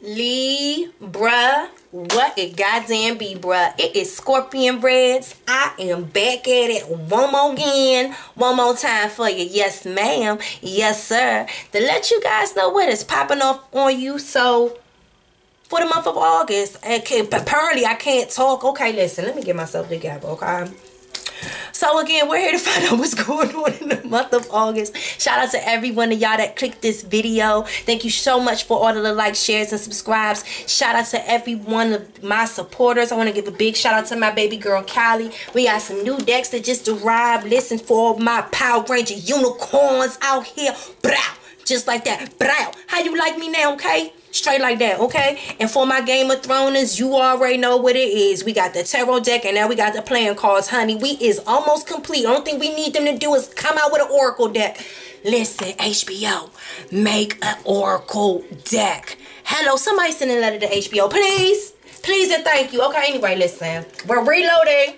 Libra, what it goddamn be, bruh. It is Scorpion Breads. I am back at it one more time for you. Yes, ma'am. Yes, sir. To let you guys know what is popping off on you. So, for the month of August, apparently I can't talk. Okay, listen, let me get myself together, okay? So again, we're here to find out what's going on in the month of August. Shout out to every one of y'all that clicked this video. Thank you so much for all of the likes, shares, and subscribes. Shout out to every one of my supporters. I want to give a big shout out to my baby girl, Callie. We got some new decks that just arrived. Listen, for all my Power Ranger unicorns out here. Brow. Just like that. Brow. How you like me now, okay? Straight like that, okay? And for my Game of Thrones, you already know what it is. We got the tarot deck and now we got the playing cards, honey. We is almost complete. The only thing we need them to do is come out with an oracle deck. Listen, HBO, make an oracle deck. Hello, somebody send a letter to HBO, please. Please and thank you. Okay, anyway, listen. We're reloading.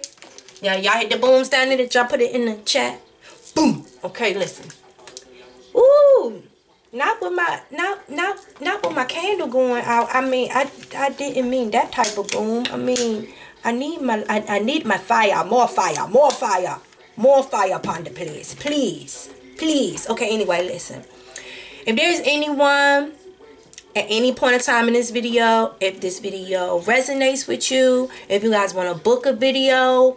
Yeah, y'all hit the booms down there. Did y'all put it in the chat? Boom. Okay, listen. Ooh. Not with my candle going out. I mean, I didn't mean that type of boom. I mean, I need my fire, more fire upon the place, please. Okay, anyway, listen. If there's anyone at any point in time in this video, if this video resonates with you, if you guys want to book a video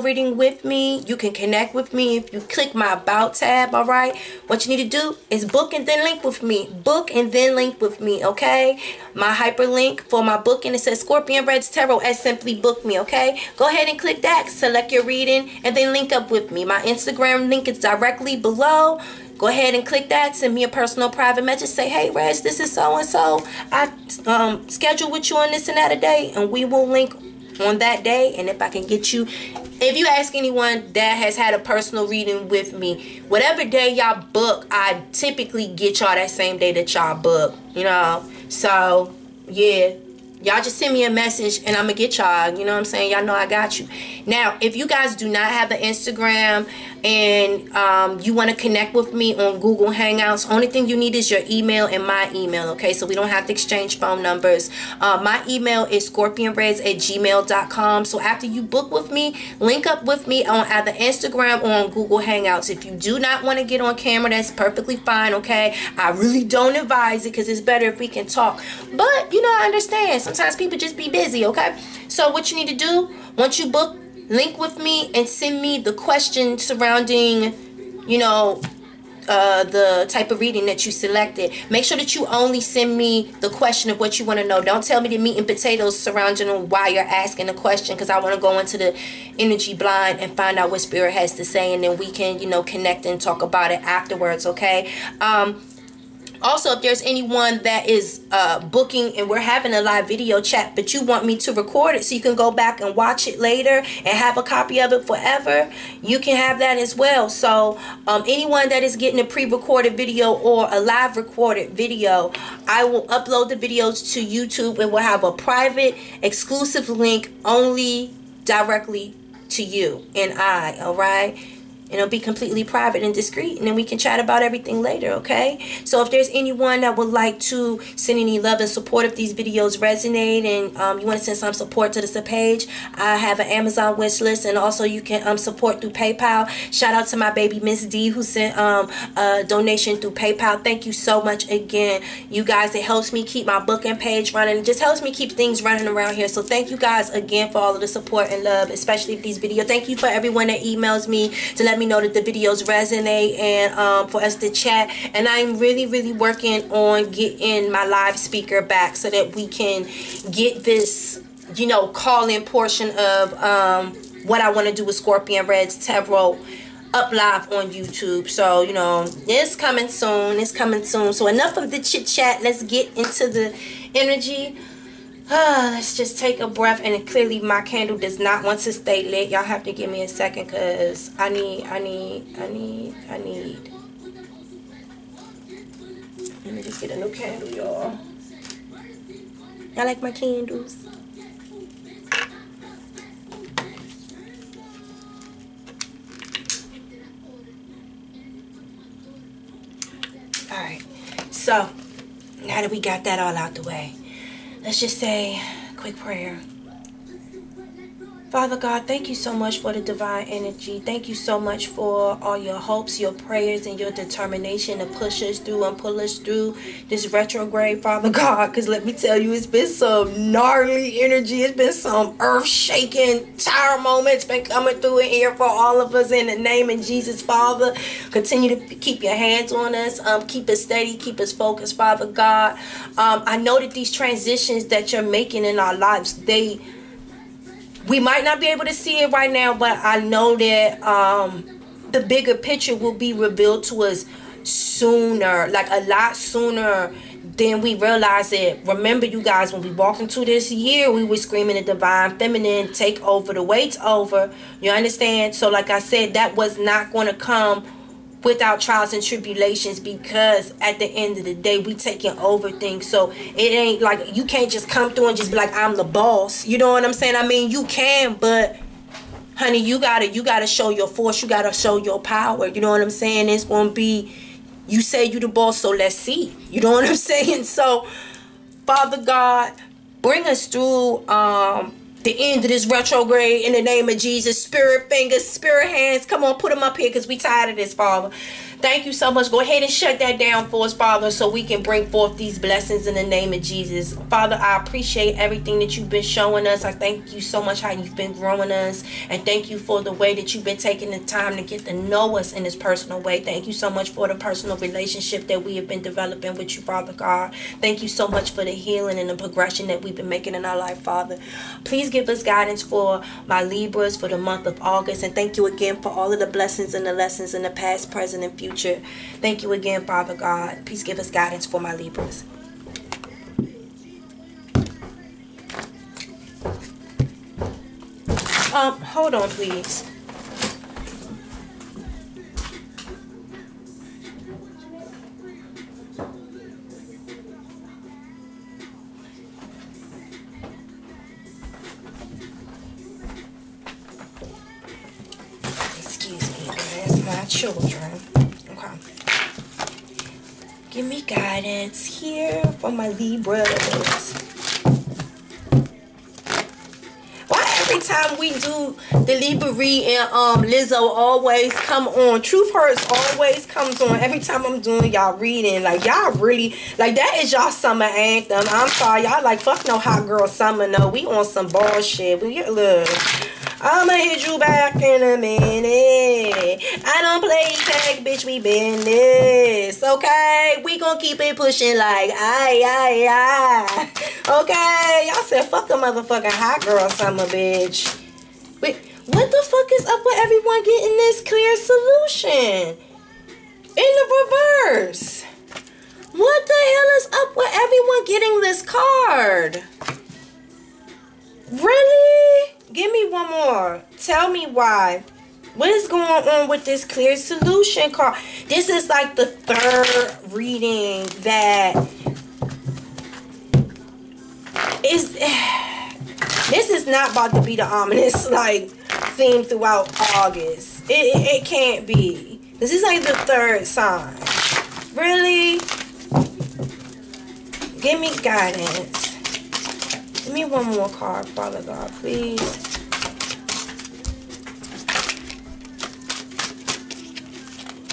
reading with me, you can connect with me if you click my about tab. All right, what you need to do is book and then link with me, okay? My hyperlink for my booking, it says Scorpion Reddz Tarot at Simply Book Me. Okay, go ahead and click that, select your reading, and then link up with me. My Instagram link is directly below. Go ahead and click that. Send me a personal private message. Say, hey, Reg, this is so and so, I schedule with you on this and that a day, and we will link on that day. And if I can get you, if you ask anyone that has had a personal reading with me, whatever day y'all book, I typically get y'all that same day that y'all book, you know. So yeah, y'all just send me a message and I'm gonna get y'all, you know what I'm saying? Y'all know I got you. Now if you guys do not have an Instagram and you want to connect with me on Google Hangouts, only thing you need is your email and my email, okay? So we don't have to exchange phone numbers. My email is scorpionreds@gmail.com. So after you book with me, link up with me on either Instagram or on Google Hangouts. If you do not want to get on camera, that's perfectly fine, okay? I really don't advise it because it's better if we can talk. But, you know, I understand. Sometimes people just be busy, okay? So what you need to do, once you book, link with me and send me the question surrounding, you know, the type of reading that you selected. Make sure that you only send me the question of what you want to know. Don't tell me the meat and potatoes surrounding on why you're asking the question, because I want to go into the energy blind and find out what spirit has to say, and then we can, you know, connect and talk about it afterwards, okay? Also, if there's anyone that is booking and we're having a live video chat, but you want me to record it so you can go back and watch it later and have a copy of it forever, you can have that as well. So anyone that is getting a pre-recorded video or a live recorded video, I will upload the videos to YouTube and we'll have a private exclusive link only directly to you and I, all right? And it'll be completely private and discreet, and then we can chat about everything later, okay? So if there's anyone that would like to send any love and support if these videos resonate, and you want to send some support to this page, I have an Amazon wish list, and also you can support through PayPal. Shout out to my baby Miss D who sent a donation through PayPal. Thank you so much again, you guys. It helps me keep my booking page running. It just helps me keep things running around here. So thank you guys again for all of the support and love, especially if these videos. Thank you for everyone that emails me to let me know that the videos resonate and for us to chat. And I'm really working on getting my live speaker back so that we can get this, you know, call-in portion of what I want to do with Scorpion Reddz Tarot up live on YouTube. So, you know, it's coming soon. So enough of the chit chat, let's get into the energy. Let's just take a breath. And clearly my candle does not want to stay lit. Y'all have to give me a second because I need. Let me just get a new candle, y'all. Y'all like my candles? All right. So, now now that we got that all out the way, let's just say a quick prayer. Father God, thank you so much for the divine energy. Thank you so much for all your hopes, your prayers, and your determination to push us through and pull us through this retrograde, Father God. Because let me tell you, it's been some gnarly energy. It's been some earth-shaking tower moments been coming through in here for all of us. In the name of Jesus, Father, continue to keep your hands on us. Keep us steady. Keep us focused, Father God. I know that these transitions that you're making in our lives, we might not be able to see it right now, but I know that the bigger picture will be revealed to us sooner, like a lot sooner than we realize it. Remember, you guys, when we walked into this year, we were screaming at divine feminine, take over, the weight's over. You understand? So like I said, that was not going to come without trials and tribulations, because at the end of the day, we taking over things. So it ain't like you can't just come through and just be like, I'm the boss. You know what I'm saying? I mean, you can, but honey, you gotta show your force. You gotta show your power. You know what I'm saying? It's gonna be, you say you the boss, so let's see. You know what I'm saying? So Father God, bring us through the end of this retrograde in the name of Jesus. Spirit fingers, spirit hands, come on, put them up here, because we tired of this, Father. Thank you so much. Go ahead and shut that down for us, Father, so we can bring forth these blessings in the name of Jesus. Father, I appreciate everything that you've been showing us. I thank you so much how you've been growing us, and thank you for the way that you've been taking the time to get to know us in this personal way. Thank you so much for the personal relationship that we have been developing with you, Father God. Thank you so much for the healing and the progression that we've been making in our life, Father. Please give us guidance for my Libras for the month of August, and thank you again for all of the blessings and the lessons in the past, present, and future. Thank you again, Father God. Please give us guidance for my Libras. Hold on, please. Excuse me, that's my children. Give me guidance here for my Libras. Why every time we do the Libra read and Lizzo always come on? Truth Hurts always comes on every time I'm doing y'all reading. Like, y'all really, like, that is y'all summer anthem. I'm sorry, y'all like, fuck no hot girl summer, no. We on some bullshit. We get, look, I'ma hit you back in a minute. I don't play tag, bitch, we been this, okay? We gon' keep it pushing like, aye, aye. Okay, y'all said fuck a motherfucking hot girl summer, bitch. Wait, what the fuck is up with everyone getting this clear solution in the reverse? What the hell is up with everyone getting this card? Really? Give me one more. Tell me why. What is going on with this clear solution card? This is like the third reading that is. This is not about to be the ominous like theme throughout August. It can't be. This is like the third sign. Really? Give me guidance. Give me one more card, Father God, please.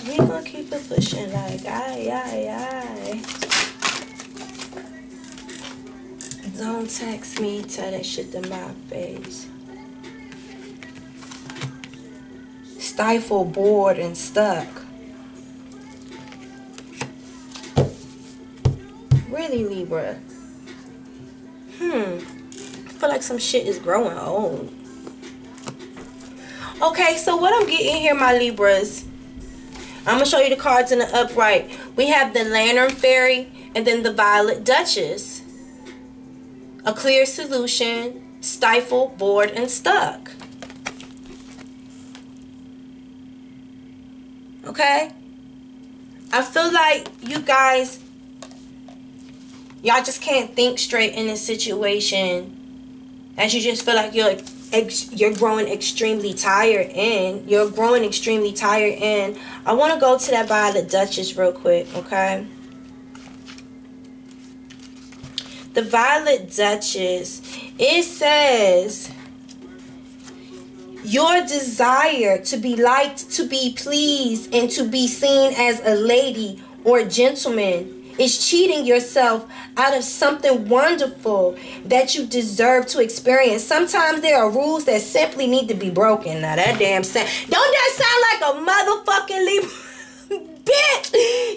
We gonna keep it pushing like, aye. Don't text me, tell that shit to my face. Stifle, bored, and stuck. Really, Libra? I feel like some shit is growing old. Okay, so what I'm getting here, my Libras, I'm gonna show you the cards in the upright. We have the Lantern Fairy and then the Violet Duchess. A clear solution, stifle, bored, and stuck. Okay? I feel like you guys, y'all just can't think straight in this situation, as you just feel like you're growing extremely tired and you're growing extremely tired. And I want to go to that Violet Duchess real quick, okay? the Violet Duchess, it says your desire to be liked, to be pleased, and to be seen as a lady or gentleman is cheating yourself out of something wonderful that you deserve to experience. Sometimes there are rules that simply need to be broken. Now that damn sound, don't that sound like a motherfucking Libra? Bitch,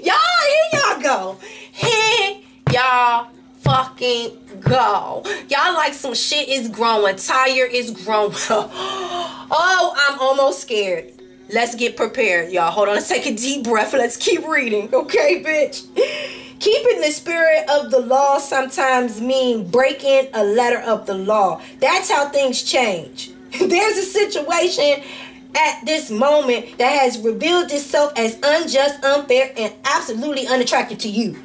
y'all, here y'all go. Here y'all fucking go. Y'all like some shit is growing. Tire is growing. Oh, I'm almost scared. Let's get prepared, y'all. Hold on, let's take a deep breath. Let's keep reading, okay, bitch? Keeping the spirit of the law sometimes means breaking a letter of the law. That's how things change. There's a situation at this moment that has revealed itself as unjust, unfair, and absolutely unattractive to you.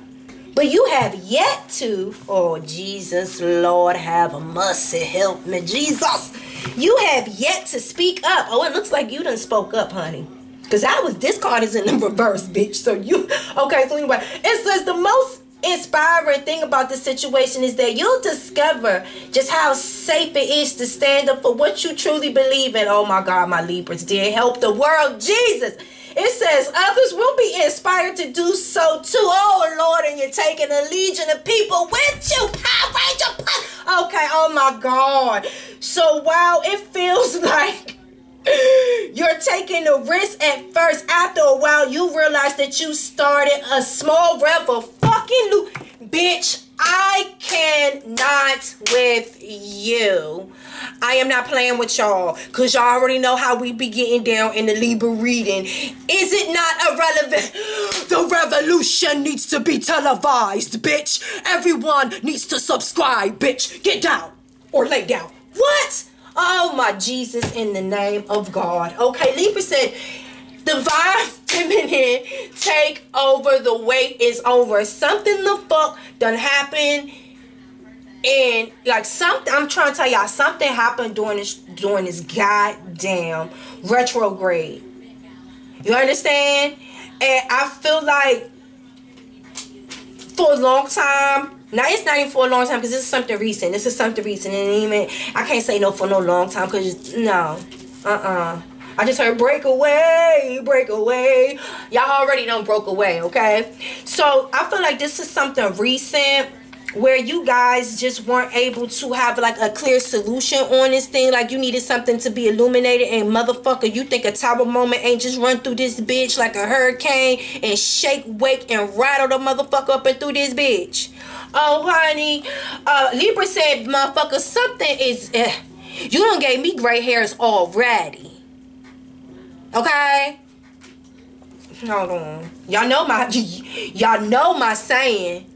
But you have yet to, oh Jesus, Lord, have mercy, help me, Jesus. You have yet to speak up. Oh, it looks like you done spoke up, honey. Because this card is in the reverse, bitch. So you, okay, so anyway, it says the most inspiring thing about this situation is that you'll discover just how safe it is to stand up for what you truly believe in. Oh my God, my Libras, dear, help the world, Jesus. It says others will be inspired to do so too. Oh Lord, and you're taking a legion of people with you. Power Ranger. Okay, oh my God. So wow, it feels like you're taking a risk at first. After a while, you realize that you started a small rebel fucking loop. Bitch, I cannot with you. I am not playing with y'all, because y'all already know how we be getting down in the Libra reading. Is it not irrelevant? The revolution needs to be televised, bitch. Everyone needs to subscribe, bitch. Get down or lay down. What? Oh, my Jesus, in the name of God. Okay, Libra said, divine feminine take over. The wait is over. Something the fuck done happened. And like something, I'm trying to tell y'all, something happened during this goddamn retrograde. You understand? And I feel like for a long time, now it's not even for a long time because this is something recent. This is something recent, and even I can't say no for no long time because no, I just heard break away, break away. Y'all already done broke away, okay? So I feel like this is something recent, where you guys just weren't able to have like a clear solution on this thing. Like you needed something to be illuminated, and motherfucker, you think a tower moment ain't just run through this bitch like a hurricane and shake, wake, and rattle the motherfucker up and through this bitch. Oh honey, Libra said, motherfucker, something is you done gave me gray hairs already, okay? Hold on, y'all know my saying.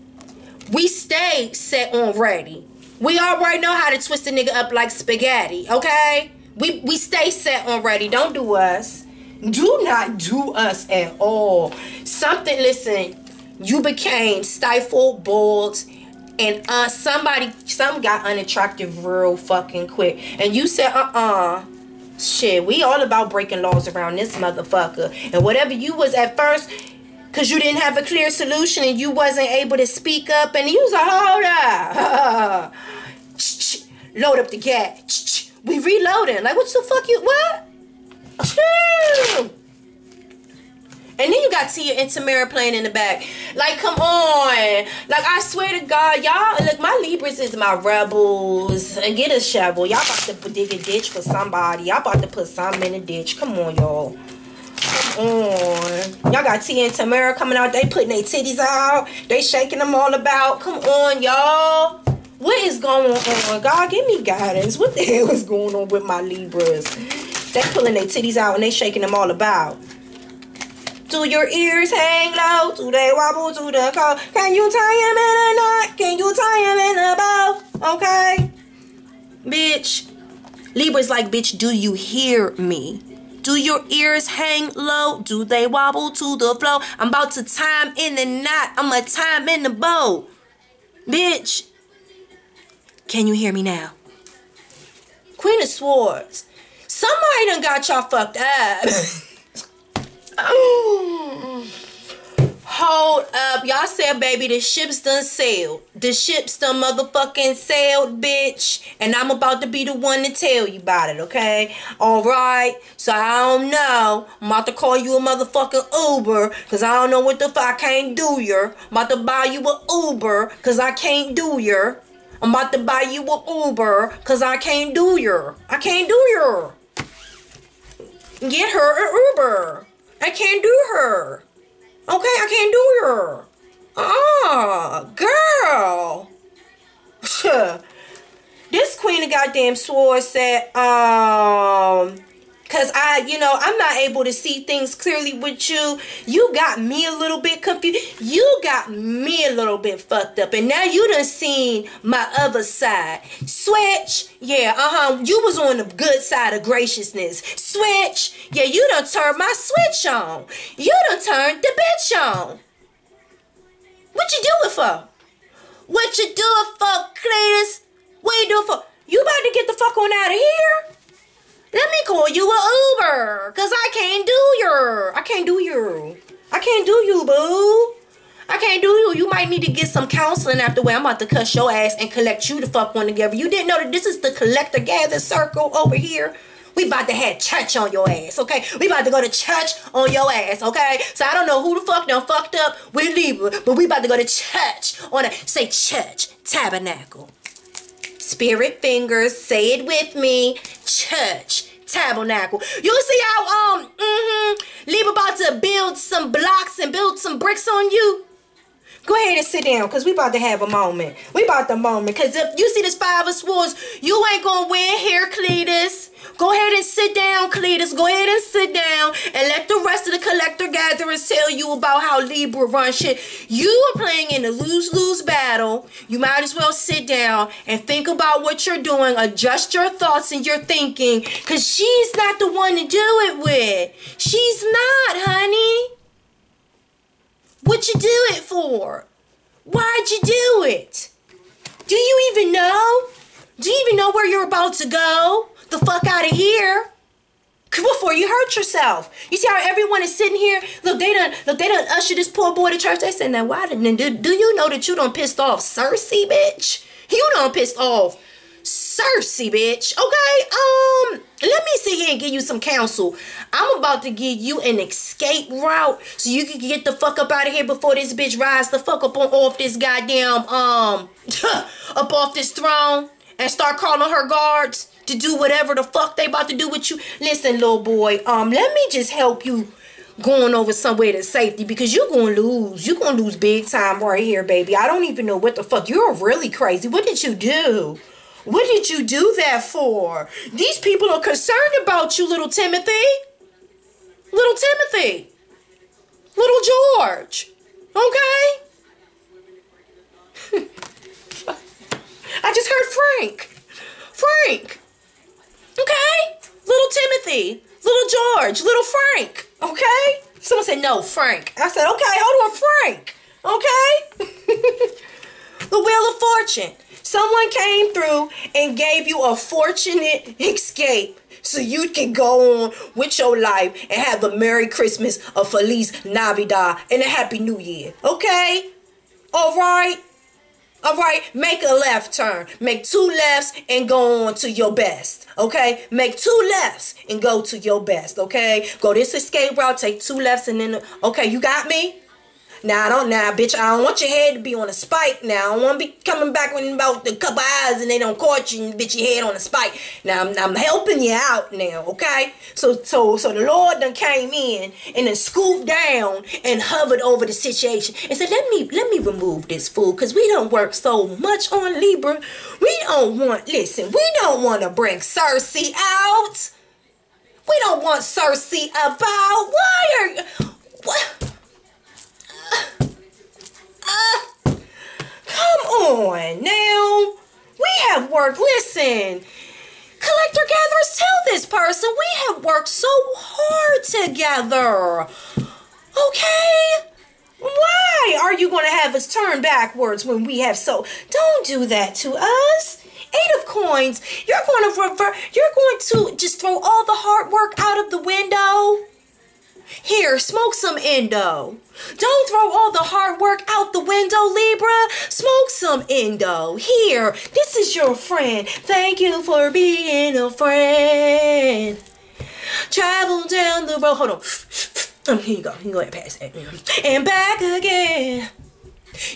We stay set on ready. We already know how to twist a nigga up like spaghetti, okay? We stay set on ready. Don't do us. Do not do us at all. Something, listen, you became stifled, bold, and some got unattractive real fucking quick. And you said, shit, we all about breaking laws around this motherfucker. And whatever you was at first, because you didn't have a clear solution and you wasn't able to speak up, and you was like, hold up. Load up the gas. We reloading. Like, what the fuck you, what? And then you got Tia and Tamara playing in the back. Like, come on. Like, I swear to God, y'all, look, my Libras is my rebels. And get a shovel. Y'all about to dig a ditch for somebody. Y'all about to put something in a ditch. Come on, y'all. Come on. Y'all got Tia and Tamara coming out. They putting their titties out. They shaking them all about. Come on, y'all. What is going on? God, give me guidance. What the hell is going on with my Libras? They pulling their titties out and they shaking them all about. Do your ears hang low? Do they wobble to the cold? Can you tie them in a knot? Can you tie them in a bow? Okay? Bitch. Libra's like, bitch, do you hear me? Do your ears hang low? Do they wobble to the flow? I'm about to tie 'em in the knot. I'm a tie 'em in the bow. Bitch. Can you hear me now? Queen of Swords. Somebody done got y'all fucked up. Hold up. Y'all said, baby, the ship's done sailed. The ship's done motherfucking sailed, bitch. And I'm about to be the one to tell you about it, okay? All right. So I don't know. I'm about to call you a motherfucking Uber because I don't know what the fuck I can't do yer. I'm about to buy you a Uber because I can't do yer. I'm about to buy you a Uber because I can't do yer. I can't do yer. Get her an Uber. I can't do her. Okay, I can't do her. Oh, girl. This queen of goddamn sword said, because I'm not able to see things clearly with you. You got me a little bit confused. You got me a little bit fucked up. And now you done seen my other side. Switch. Yeah, you was on the good side of graciousness. Switch. Yeah, you done turned my switch on. You done turned the bitch on. What you do it for? What you do it for, Cletus? What you do it for? You about to get the fuck on out of here? Let me call you an Uber, because I can't do you. I can't do you. I can't do you, boo. I can't do you. You might need to get some counseling after where I'm about to cuss your ass and collect you the fuck one together. You didn't know that this is the collector-gather circle over here. We about to have church on your ass, okay? We about to go to church on your ass, okay? So I don't know who the fuck done fucked up with Libra, but we about to go to church on a, say church, tabernacle. Spirit fingers, say it with me. Church, tabernacle. You see how Libra about to build some blocks and build some bricks on you? Go ahead and sit down, because we about to have a moment. We about the moment, because if you see this five of swords, you ain't gonna win here, Cletus. Go ahead and sit down, Cletus. Go ahead and sit down and let the rest of the collector-gatherers tell you about how Libra run shit. You are playing in a lose-lose battle. You might as well sit down and think about what you're doing. Adjust your thoughts and your thinking, because she's not the one to do it with. She's not, honey. What you do it for? Why'd you do it? Do you even know? Do you even know where you're about to go? The fuck out of here before you hurt yourself. You see how everyone is sitting here? Look, they done usher this poor boy to church. They said, now why didn't do you know that you done pissed off Cersei, bitch? You done pissed off Cersei, bitch. Okay, let me sit here and give you some counsel. I'm about to give you an escape route so you can get the fuck up out of here before this bitch rides the fuck up on off this goddamn up off this throne and start calling her guards to do whatever the fuck they about to do with you. Listen, little boy, let me just help you going over somewhere to safety, because you're going to lose. You're going to lose big time right here, baby. I don't even know what the fuck. You're really crazy. What did you do? What did you do that for? These people are concerned about you, little Timothy. Little Timothy. Little George. Okay? I just heard Frank. Frank. Okay? Little Timothy, little George, little Frank, okay? Someone said, no, Frank. I said, okay, hold on, Frank, okay? The Wheel of Fortune. Someone came through and gave you a fortunate escape so you can go on with your life and have a Merry Christmas, a Feliz Navidad, and a Happy New Year, okay? All right? All right, make a left turn. Make two lefts and go on to your best, okay? Make two lefts and go to your best, okay? Go this escape route, take two lefts and then, okay, you got me? Now, bitch, I don't want your head to be on a spike now. I don't want to be coming back with about a couple hours and they don't caught you and bitch, your head on a spike. Now, I'm helping you out now, okay? So the Lord done came in and then scooped down and hovered over the situation and said, let me remove this fool, because we don't work so much on Libra. We don't want to bring Cersei out. We don't want Cersei about. What? Come on now, we have worked. Listen, collector gatherers, tell this person we have worked so hard together, okay? Why are you going to have us turn backwards when we have so? Don't do that to us. Eight of coins. You're going to just throw all the hard work out of the window. Here, smoke some Indo. Don't throw all the hard work out the window, Libra. Smoke some Indo. Here, this is your friend. Thank you for being a friend. Travel down the road. Hold on. Here you go. You go ahead and pass that. And back again.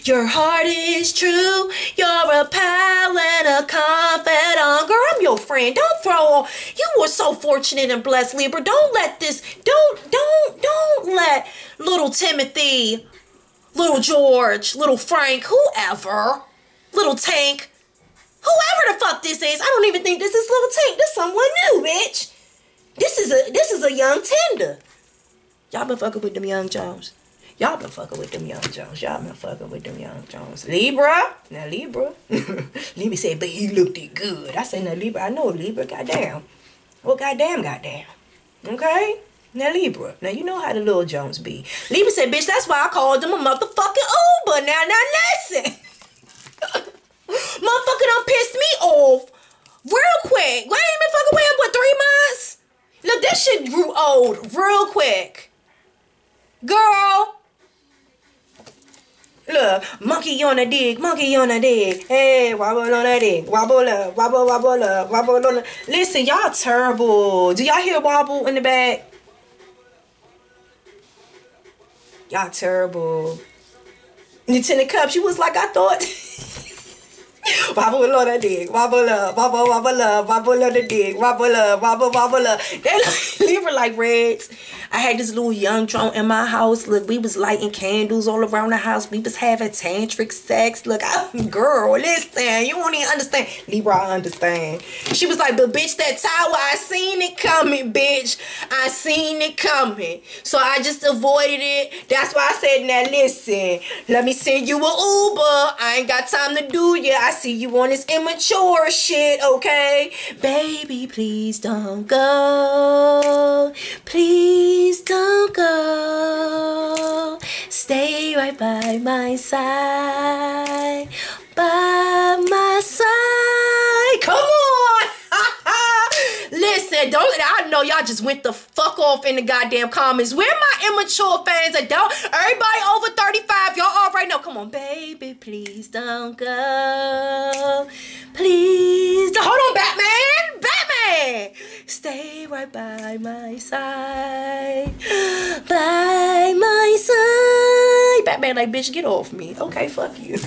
Your heart is true. You're a pal and a confidant. Girl, I'm your friend. Don't throw off. You were so fortunate and blessed, Libra. Don't let this, don't let little Timothy, little George, little Frank, whoever, little Tank, whoever the fuck this is. I don't even think this is little Tank. This is someone new, bitch. This is a young tender. Y'all been fucking with them young Jones. Y'all been fucking with them young Jones. Y'all been fucking with them young Jones. Libra. Now, Libra. Libra said, but he looked it good. I said, now, Libra, I know Libra. Goddamn. Well, goddamn, goddamn. Okay? Now, Libra. Now, you know how the little Jones be. Libra said, bitch, that's why I called them a motherfucking Uber. Now, listen. Motherfucker done pissed me off real quick. Why ain't been fucking with him, what, 3 months? Look, this shit grew old real quick. Girl. Look, monkey on a dig, monkey on a dig. Hey, wobble on a dig, wobble up, wobble, wobble up, wobble on a... Listen, y'all terrible. Do y'all hear wobble in the back? Y'all terrible. The Ten of Cups, you was like I thought. Wobble on a dig, wobble up, wobble, wobble up, wobble on a dig, wobble up, wobble, wobble up. They Libra like Reds. I had this little young drone in my house. Look, we was lighting candles all around the house. We was having tantric sex. Look, girl, listen, you won't even understand. Libra, I understand. She was like, but bitch, that tower, I seen it coming, bitch. I seen it coming. So I just avoided it. That's why I said, now listen, let me send you an Uber. I ain't got time to do ya. I see you on this immature shit, okay? Baby, please don't go. Please don't go. Stay right by my side. By my side. Come on. Listen, don't, I know y'all just went the fuck off in the goddamn comments. Where my immature fans are, don't, everybody over 35, y'all all right now. Come on, baby, please don't go. Please don't. Hold on, Batman. Batman. Stay right by my side. By my side. Batman like, bitch, get off me. Okay, fuck you.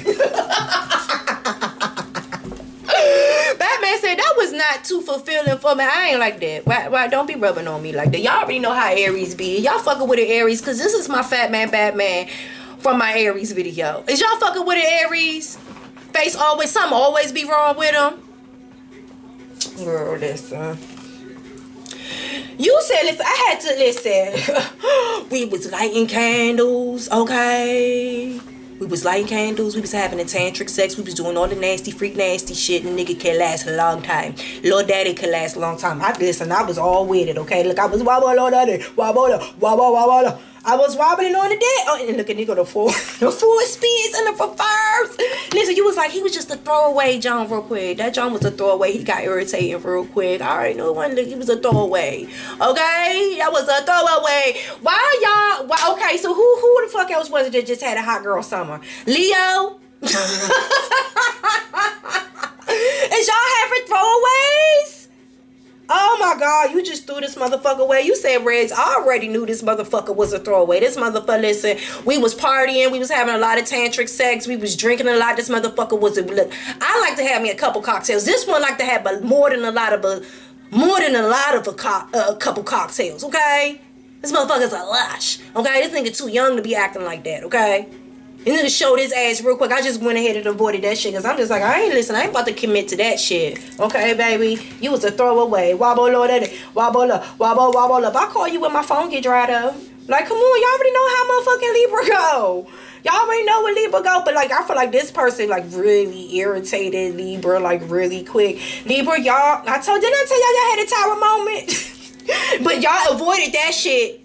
Batman said that was not too fulfilling for me. I ain't like that. Why don't be rubbing on me like that? Y'all already know how Aries be. Y'all fucking with an Aries because this is my fat man Batman from my Aries video. Is y'all fucking with an Aries? Face always, something always be wrong with him. Girl, listen. You said if I had to listen. We was lighting candles, okay? We was lighting candles, we was having a tantric sex, we was doing all the nasty, freak nasty shit, and nigga can last a long time. Lil Daddy can last a long time. Listen, I was all with it, okay? Look, I was wobbling on it, wobble, wobble, wobble. I was wobbling on the dead. Oh, and look at nigga, the full speeds and the reverse. Listen, you was like, he was just a throwaway John real quick. That John was a throwaway. He got irritated real quick. I already know one. Look, he was a throwaway. Okay? That was a throwaway. Why y'all? Why? Okay, so who the fuck else was it that just had a hot girl summer? Leo? Is y'all having throwaways? Oh my God, you just threw this motherfucker away. You said, Reds, I already knew this motherfucker was a throwaway. This motherfucker, listen, we was partying. We was having a lot of tantric sex. We was drinking a lot. This motherfucker was a, look, I like to have me a couple cocktails. This one like to have more than a couple cocktails, okay? This motherfucker's a lush, okay? This nigga too young to be acting like that, okay? You need to show this ass real quick. I just went ahead and avoided that shit because I'm just like, I ain't about to commit to that shit. Okay, baby? You was a throwaway. Wobble, Lord, wobble up, wobble, wobble up. I call you when my phone get dried up. Like, come on, y'all already know how motherfucking Libra go. Y'all already know where Libra go, but like, I feel like this person like really irritated Libra like really quick. Libra, y'all, didn't I tell y'all had a tower moment? But y'all avoided that shit.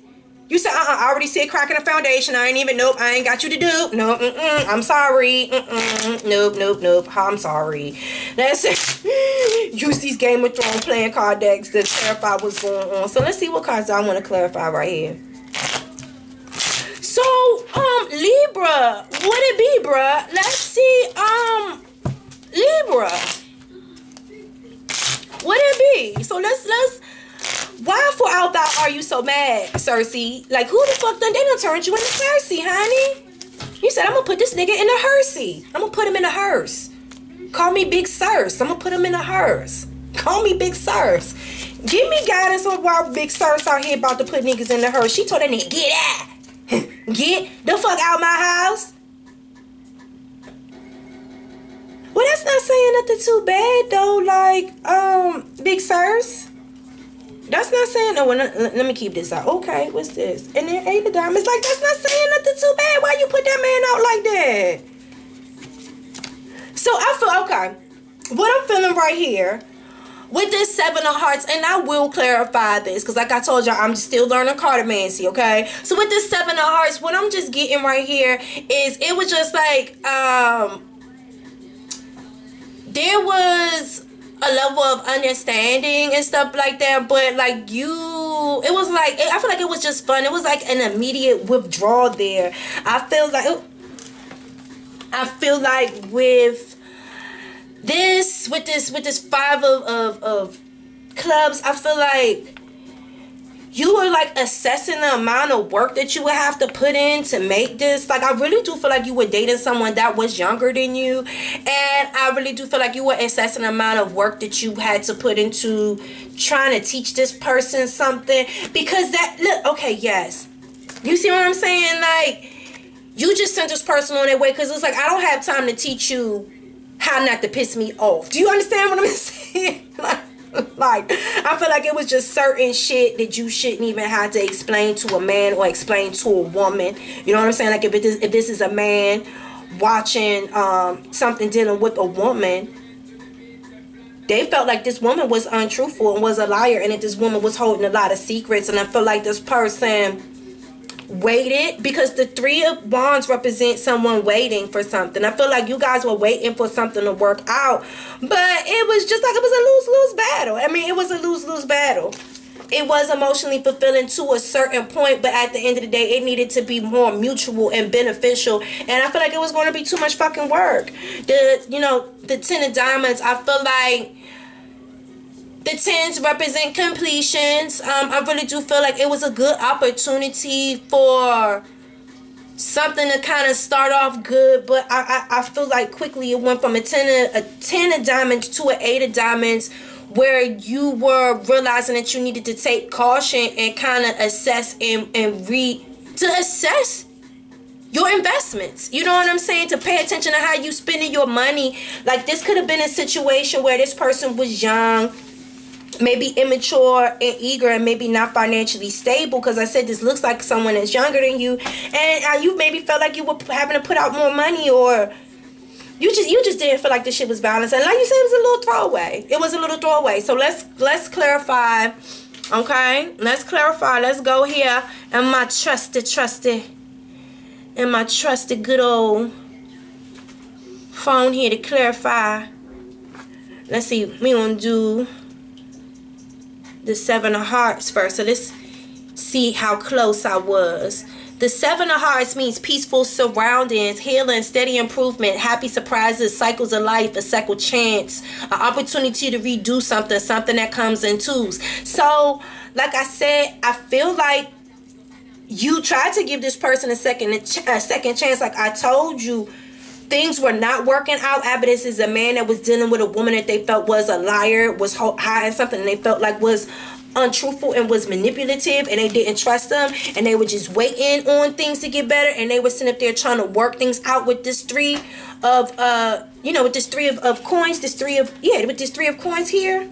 You said, I already said cracking the foundation. I ain't even, nope, I ain't got you to do. No, I'm sorry. Nope. I'm sorry. That's it. Use these Game of Thrones playing card decks to clarify what's going on. So let's see what cards I want to clarify right here. Libra, what it be, bruh? Let's see, Libra, what it be? So let's why for out thou are you so mad, Cersei? Like, who the fuck done, they done turned you into Cersei, honey? You said, I'm gonna put this nigga in a hearsey. I'm gonna put him in a hearse. Call me Big Circe. I'm gonna put him in a hearse. Call me Big Circe. Give me guidance on why Big Circe out here about to put niggas in the hearse. She told that nigga, get out. Get the fuck out my house. Well, that's not saying nothing too bad, though. Like, Big Circe. That's not saying, no, well, let me keep this out. Okay, what's this? And then 8 of diamonds. Like, that's not saying nothing too bad. Why you put that man out like that? So, I feel, okay. What I'm feeling right here, with this 7 of hearts, and I will clarify this, because like I told y'all, I'm still learning cartomancy, okay? So, with this 7 of hearts, what I'm just getting right here is, it was just like, there was a level of understanding and stuff like that, but like it was like, I feel like it was just fun. It was like an immediate withdrawal there. I feel like with this, five of clubs, I feel like you were like assessing the amount of work that you would have to put in to make this. Like, I really do feel like you were dating someone that was younger than you. And I really do feel like you were assessing the amount of work that you had to put into trying to teach this person something. Because that, look, okay, yes. You see what I'm saying? Like, you just sent this person on their way because it's like, I don't have time to teach you how not to piss me off. Do you understand what I'm saying? Like, I feel like it was just certain shit that you shouldn't even have to explain to a man or explain to a woman. You know what I'm saying? Like, if this is a man watching something dealing with a woman, they felt like this woman was untruthful and was a liar, and that this woman was holding a lot of secrets. And I feel like this person waited, because the 3 of wands represent someone waiting for something. I feel like you guys were waiting for something to work out, but it was just like, it was a lose-lose battle. I mean, it was a lose-lose battle. It was emotionally fulfilling to a certain point, but at the end of the day, it needed to be more mutual and beneficial, and I feel like it was going to be too much fucking work. The 10 of diamonds, I feel like the 10s represent completions. I really do feel like it was a good opportunity for something to kind of start off good, but I feel like quickly it went from a 10 of diamonds to an 8 of diamonds, where you were realizing that you needed to take caution and kind of assess and assess your investments. You know what I'm saying? To pay attention to how you spending your money. Like, this could have been a situation where this person was young, maybe immature and eager, and maybe not financially stable, because I said this looks like someone that's younger than you, and you maybe felt like you were having to put out more money, or you just didn't feel like this shit was balanced. And like you said, it was a little throwaway. So let's clarify, okay? Let's go here and my trusted good old phone here to clarify. Let's see, we gonna do the 7 of hearts first. So let's see how close I was. The 7 of hearts means peaceful surroundings, healing, steady improvement, happy surprises, cycles of life, a second chance, an opportunity to redo something that comes in 2s. So, like I said, I feel like you tried to give this person a second chance. Like I told you, things were not working out. Abacus is a man that was dealing with a woman that they felt was a liar, was hiding something, and they felt like was untruthful and was manipulative, and they didn't trust them, and they were just waiting on things to get better, and they were sitting up there trying to work things out with this 3 of coins here.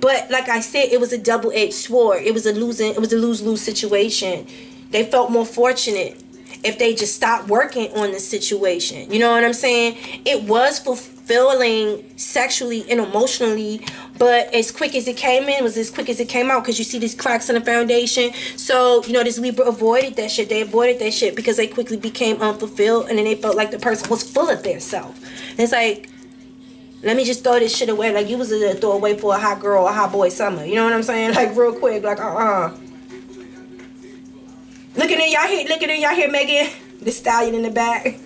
But like I said, it was a double-edged sword. It was a lose-lose situation. They felt more fortunate if they just stopped working on the situation. You know what I'm saying? It was fulfilling sexually and emotionally, but as quick as it came in was as quick as it came out, because you see these cracks in the foundation. So, you know, this Libra avoided that shit. They avoided that shit because they quickly became unfulfilled, and then they felt like the person was full of their self. And it's like, let me just throw this shit away. Like, you was a throwaway for a hot girl or a hot boy summer. You know what I'm saying? Like, real quick, like, Looking in y'all here, Megan. the stallion in the back.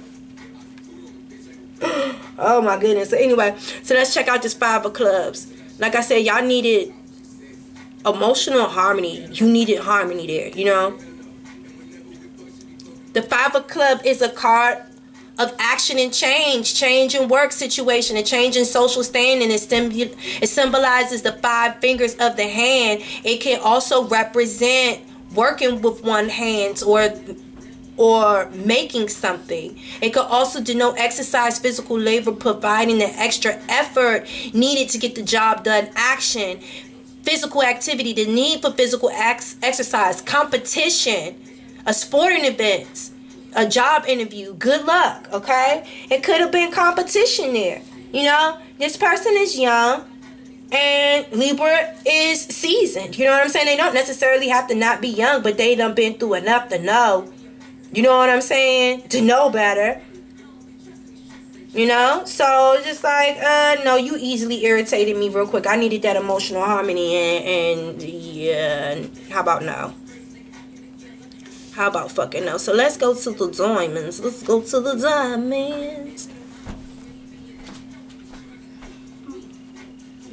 Oh my goodness. So anyway, so let's check out this 5 of clubs. Like I said, y'all needed emotional harmony. You needed harmony there, you know. The 5 of club is a card of action and change. Change in work situation and change in social standing. It symbolizes the 5 fingers of the hand. It can also represent working with one hand or making something. It could also denote exercise, physical labor, providing the extra effort needed to get the job done. Action, physical activity, the need for physical exercise, competition, a sporting event, a job interview, good luck, okay? It could have been competition there, you know? This person is young, and Libra is seasoned, you know what I'm saying? They don't necessarily have to not be young, but they done been through enough to know, you know what I'm saying? To know better, you know? So, just like, no, you easily irritated me real quick. I needed that emotional harmony, and yeah, how about no? How about fucking no? So let's go to the diamonds. Let's go to the diamonds.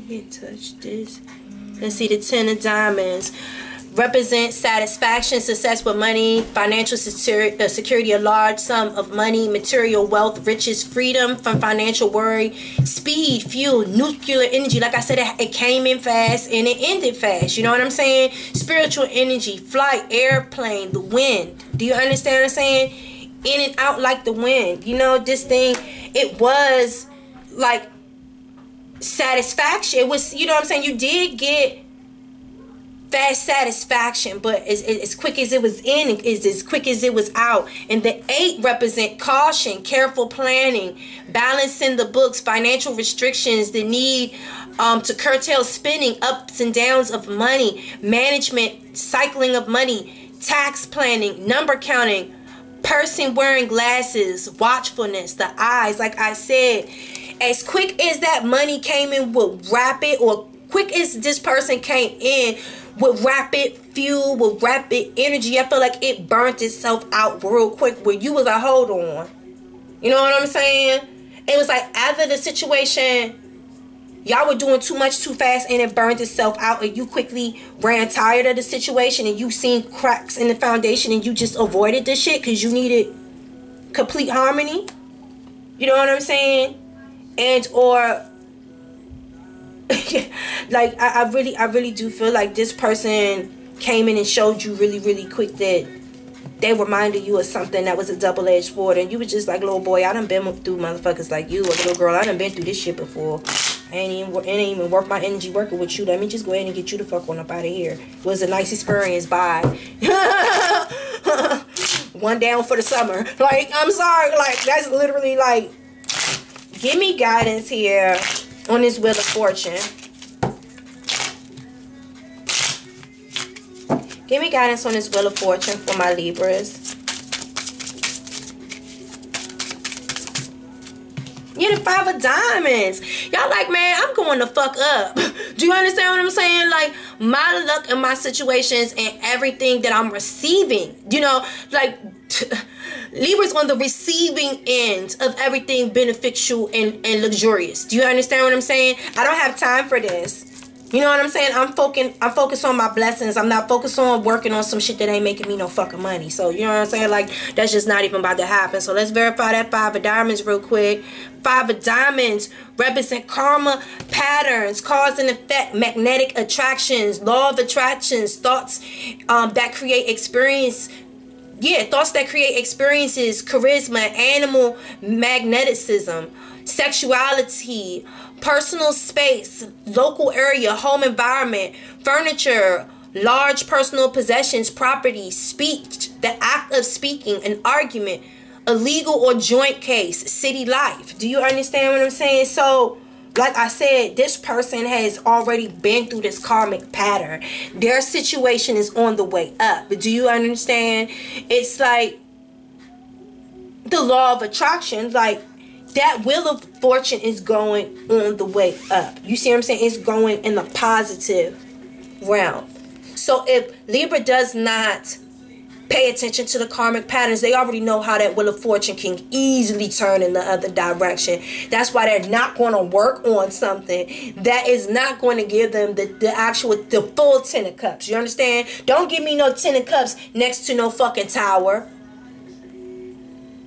You can't touch this. Let's see, the 10 of diamonds represents satisfaction, success with money, financial security, a large sum of money, material wealth, riches, freedom from financial worry, speed, fuel, nuclear energy. Like I said, it came in fast and it ended fast. You know what I'm saying? Spiritual energy, flight, airplane, the wind. Do you understand what I'm saying? In and out like the wind. You know, this thing, it was like satisfaction. It was, you know what I'm saying? You did get fast satisfaction, but as quick as it was in is as quick as it was out. And the 8 represent caution, careful planning, balancing the books, financial restrictions, the need to curtail spending, ups and downs of money, management, cycling of money, tax planning, number counting, person wearing glasses, watchfulness, the eyes. Like I said, as quick as that money came in with rapid, or quick as this person came in with rapid fuel, with rapid energy, I feel like it burnt itself out real quick where you was like, hold on. You know what I'm saying? It was like either the situation, y'all were doing too much too fast and it burned itself out, and you quickly ran tired of the situation and you seen cracks in the foundation and you just avoided this shit because you needed complete harmony. You know what I'm saying? And or... like I really do feel like this person came in and showed you really quick that they reminded you of something that was a double-edged sword, and you was just like, little boy, I done been through motherfuckers like you, or little girl, I done been through this shit before. It ain't even worth my energy working with you. Let me just go ahead and get you the fuck on up out of here. It was a nice experience. Bye. One down for the summer. Like, I'm sorry, like that's literally like, give me guidance here on this Wheel of Fortune. Give me guidance on this Wheel of Fortune for my Libras. Yeah, the 5 of diamonds. Y'all like, man, I'm going to fuck up. Do you understand what I'm saying? Like, my luck and my situations and everything that I'm receiving, you know, like... Libra's on the receiving end of everything beneficial and luxurious. Do you understand what I'm saying? I don't have time for this. You know what I'm saying? I'm focused on my blessings. I'm not focused on working on some shit that ain't making me no fucking money. So, you know what I'm saying? Like, that's just not even about to happen. So, let's verify that 5 of diamonds real quick. 5 of diamonds represent karma patterns, cause and effect, magnetic attractions, law of attractions, thoughts that create experience. Yeah, thoughts that create experiences, charisma, animal magnetism, sexuality, personal space, local area, home environment, furniture, large personal possessions, property, speech, the act of speaking, an argument, a legal or joint case, city life. Do you understand what I'm saying? So... like I said, this person has already been through this karmic pattern. Their situation is on the way up. Do you understand? It's like the law of attraction. Like, that Wheel of Fortune is going on the way up. You see what I'm saying? It's going in the positive realm. So if Libra does not pay attention to the karmic patterns. They already know how that Wheel of Fortune can easily turn in the other direction. That's why they're not going to work on something that is not going to give them the full 10 of cups. You understand? Don't give me no 10 of cups next to no fucking tower.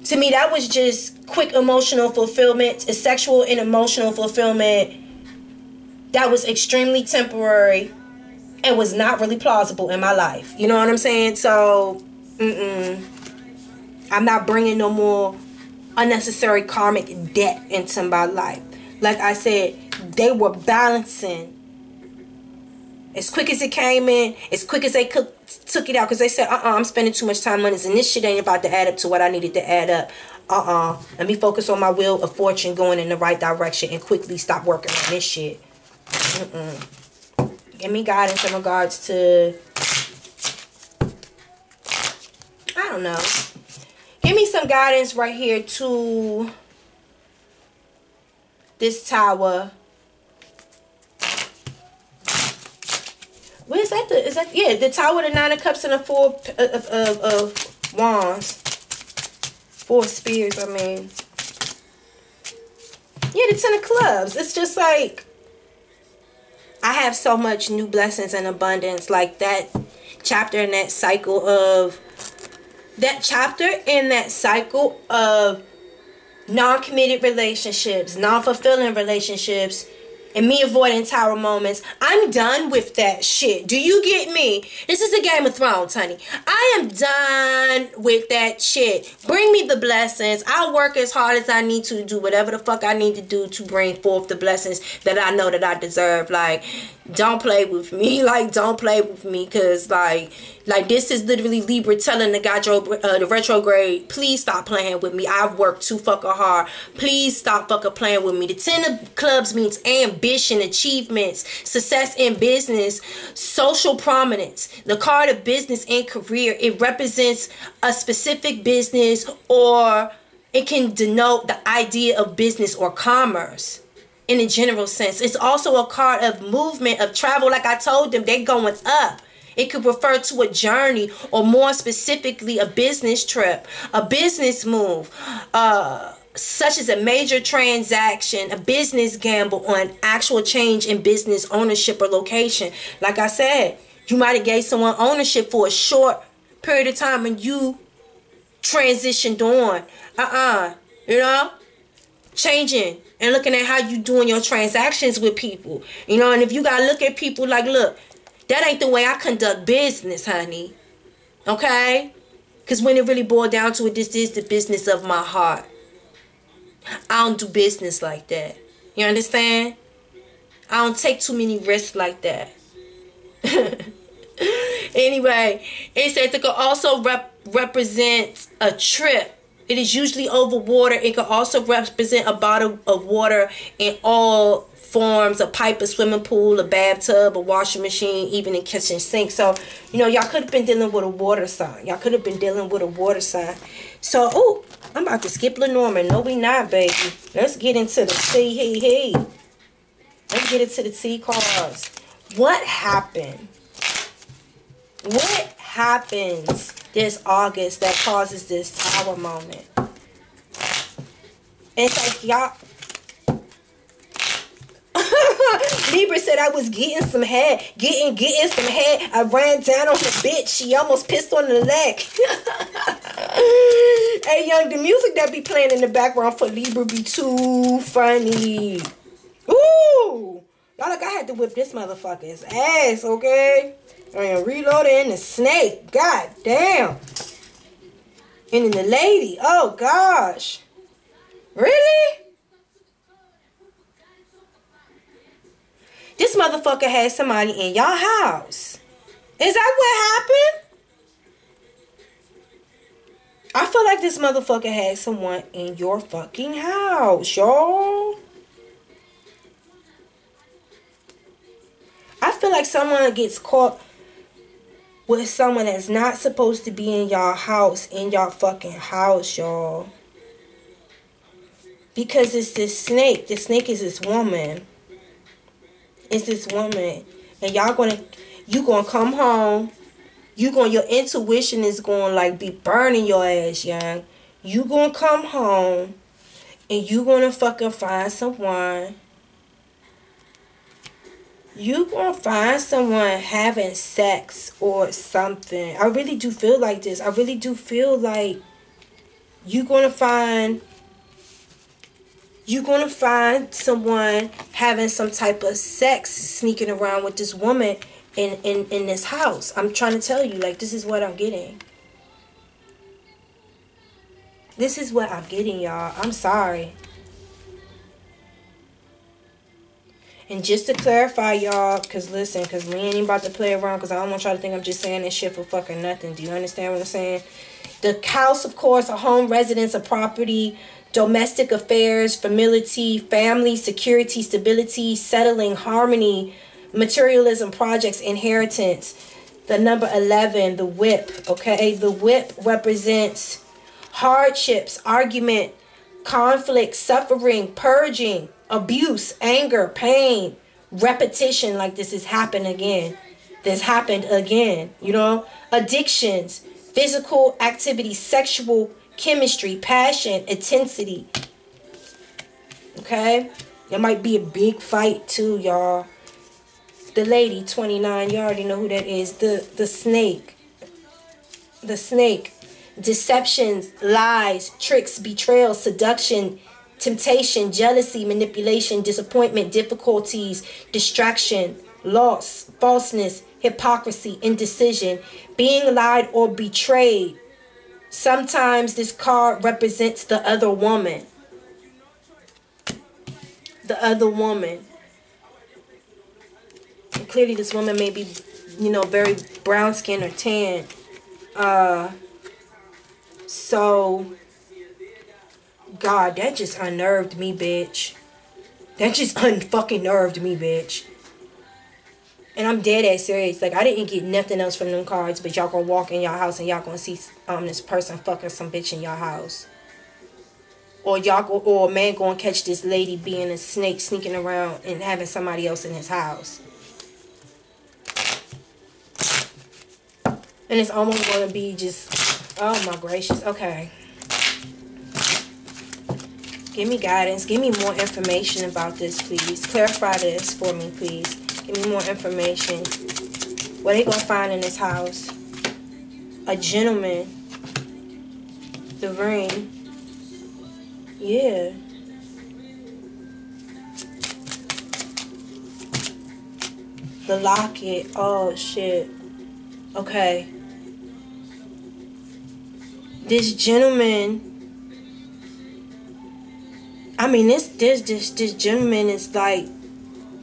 To me, that was just quick emotional fulfillment. It's sexual and emotional fulfillment that was extremely temporary and was not really plausible in my life. You know what I'm saying? So, I'm not bringing no more unnecessary karmic debt into my life. Like I said, they were balancing as quick as it came in, as quick as they took it out, because they said, I'm spending too much time on this, and this shit ain't about to add up to what I needed to add up. Let me focus on my Wheel of Fortune going in the right direction and quickly stop working on this shit. Give me guidance in regards to, I don't know. Give me some guidance right here to this tower. What is that? Yeah, the tower, the 9 of cups, and the 4 of wands. 4 spears, I mean. Yeah, the 10 of clubs. It's just like, I have so much new blessings and abundance. Like that chapter in that cycle of, non-committed relationships, non-fulfilling relationships, and me avoiding tower moments. I'm done with that shit. Do you get me? This is a Game of Thrones, honey. I am done with that shit. Bring me the blessings. I'll work as hard as I need to do whatever the fuck I need to do to bring forth the blessings that I know that I deserve. Like, don't play with me. Like, don't play with me. Because, like this is literally Libra telling the retrograde, please stop playing with me. I've worked too fucking hard. Please stop fucking playing with me. The 10 of clubs means ambition, achievements, success in business, social prominence. The card of business and career, it represents a specific business, or it can denote the idea of business or commerce. In a general sense, it's also a card of movement, of travel. Like I told them, they're going up. It could refer to a journey, or more specifically, a business trip, a business move, such as a major transaction, a business gamble, or an actual change in business ownership or location. Like I said, you might have gave someone ownership for a short period of time and you transitioned on. You know? Changing and looking at how you doing your transactions with people, you know. And if you gotta look at people like, look, that ain't the way I conduct business, honey, okay? Because when it really boiled down to it, this is the business of my heart. I don't do business like that, you understand? I don't take too many risks like that. Anyway, it says it could also represent a trip. It is usually over water. It can also represent a bottle of water in all forms, a pipe, a swimming pool, a bathtub, a washing machine, even a kitchen sink. So, you know, y'all could have been dealing with a water sign. Y'all could have been dealing with a water sign. So, oh, I'm about to skip Lenormand. No, we not, baby. Let's get into the tea. Let's get into the tea cards. What happened? What happens this August that causes this tower moment? It's like, y'all, Libra said I was getting some head, getting some head. I ran down on the bitch. She almost pissed on the leg. Hey, young, the music that be playing in the background for Libra be too funny. Ooh, y'all, like I had to whip this motherfucker's ass, okay? And reloading the snake. God damn. And then the lady. Oh, gosh. Really? This motherfucker had somebody in y'all house. Is that what happened? I feel like this motherfucker had someone in your fucking house, y'all. I feel like someone gets caught with someone that's not supposed to be in y'all house, in y'all fucking house, y'all. Because it's this snake. The snake is this woman. It's this woman. And y'all gonna, you gonna come home your intuition is going to like be burning your ass, young. You going to come home and you going to fucking find someone. You going to find someone having sex or something. I really do feel like this. I really do feel like you going to find... You're going to find someone having some type of sex, sneaking around with this woman in this house. I'm trying to tell you, like, this is what I'm getting. This is what I'm getting, y'all. I'm sorry. And just to clarify, y'all, because listen, because we ain't even about to play around, because I don't want y'all to think I'm just saying this shit for fucking nothing. Do you understand what I'm saying? The house, of course, a home, residence, a property, domestic affairs, familiarity, family, security, stability, settling, harmony, materialism, projects, inheritance. The number 11, the whip, okay? The whip represents hardships, argument, conflict, suffering, purging, abuse, anger, pain, repetition, like this has happened again. This happened again, you know? Addictions, physical activity, sexual chemistry, passion, intensity. Okay? There might be a big fight too, y'all. The lady, 29, you already know who that is. The snake. The snake. Deceptions, lies, tricks, betrayal, seduction, temptation, jealousy, manipulation, disappointment, difficulties, distraction, loss, falseness, hypocrisy, indecision, being lied or betrayed. Sometimes this card represents the other woman. The other woman. And clearly this woman may be, you know, very brown skinned or tan. So, God, that just unnerved me, bitch. That just unfucking nerved me, bitch. And I'm dead ass serious. Like, I didn't get nothing else from them cards, but y'all gonna walk in y'all house and y'all gonna see this person fucking some bitch in y'all house. Or y'all go, or a man gonna catch this lady being a snake, sneaking around and having somebody else in his house. And it's almost gonna be just, oh my gracious, okay. Give me guidance. Give me more information about this, please. Clarify this for me, please. Give me more information. What are they going to find in this house? A gentleman. The ring. Yeah. The locket. Oh, shit. Okay. This gentleman. I mean, this gentleman is like...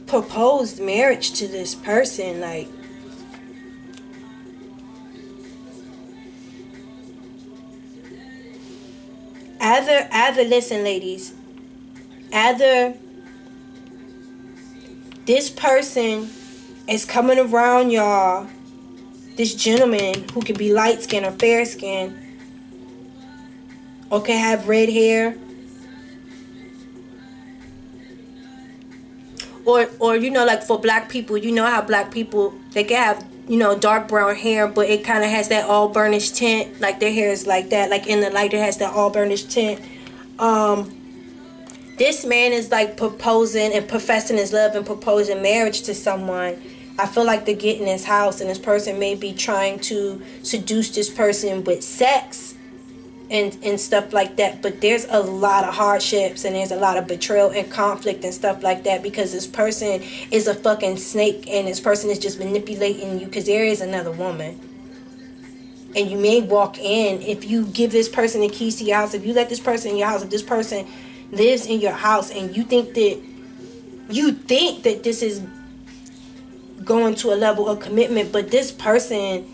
proposed marriage to this person, like, either listen, ladies, either this person is coming around y'all, this gentleman who could be light skin or fair skin, or can have red hair. Or you know, like for black people, you know how black people, they can have, you know, dark brown hair, but it kind of has that all burnished tint. Like their hair is like that. Like in the light, it has that all burnished tint. This man is like proposing and professing his love and proposing marriage to someone. I feel like they're getting his house, and this person may be trying to seduce this person with sex and stuff like that, but there's a lot of hardships and there's a lot of betrayal and conflict and stuff like that, because this person is a fucking snake and this person is just manipulating you, because there is another woman. And you may walk in, if you give this person the keys to your house, if you let this person in your house, if this person lives in your house and you think that this is going to a level of commitment, but this person,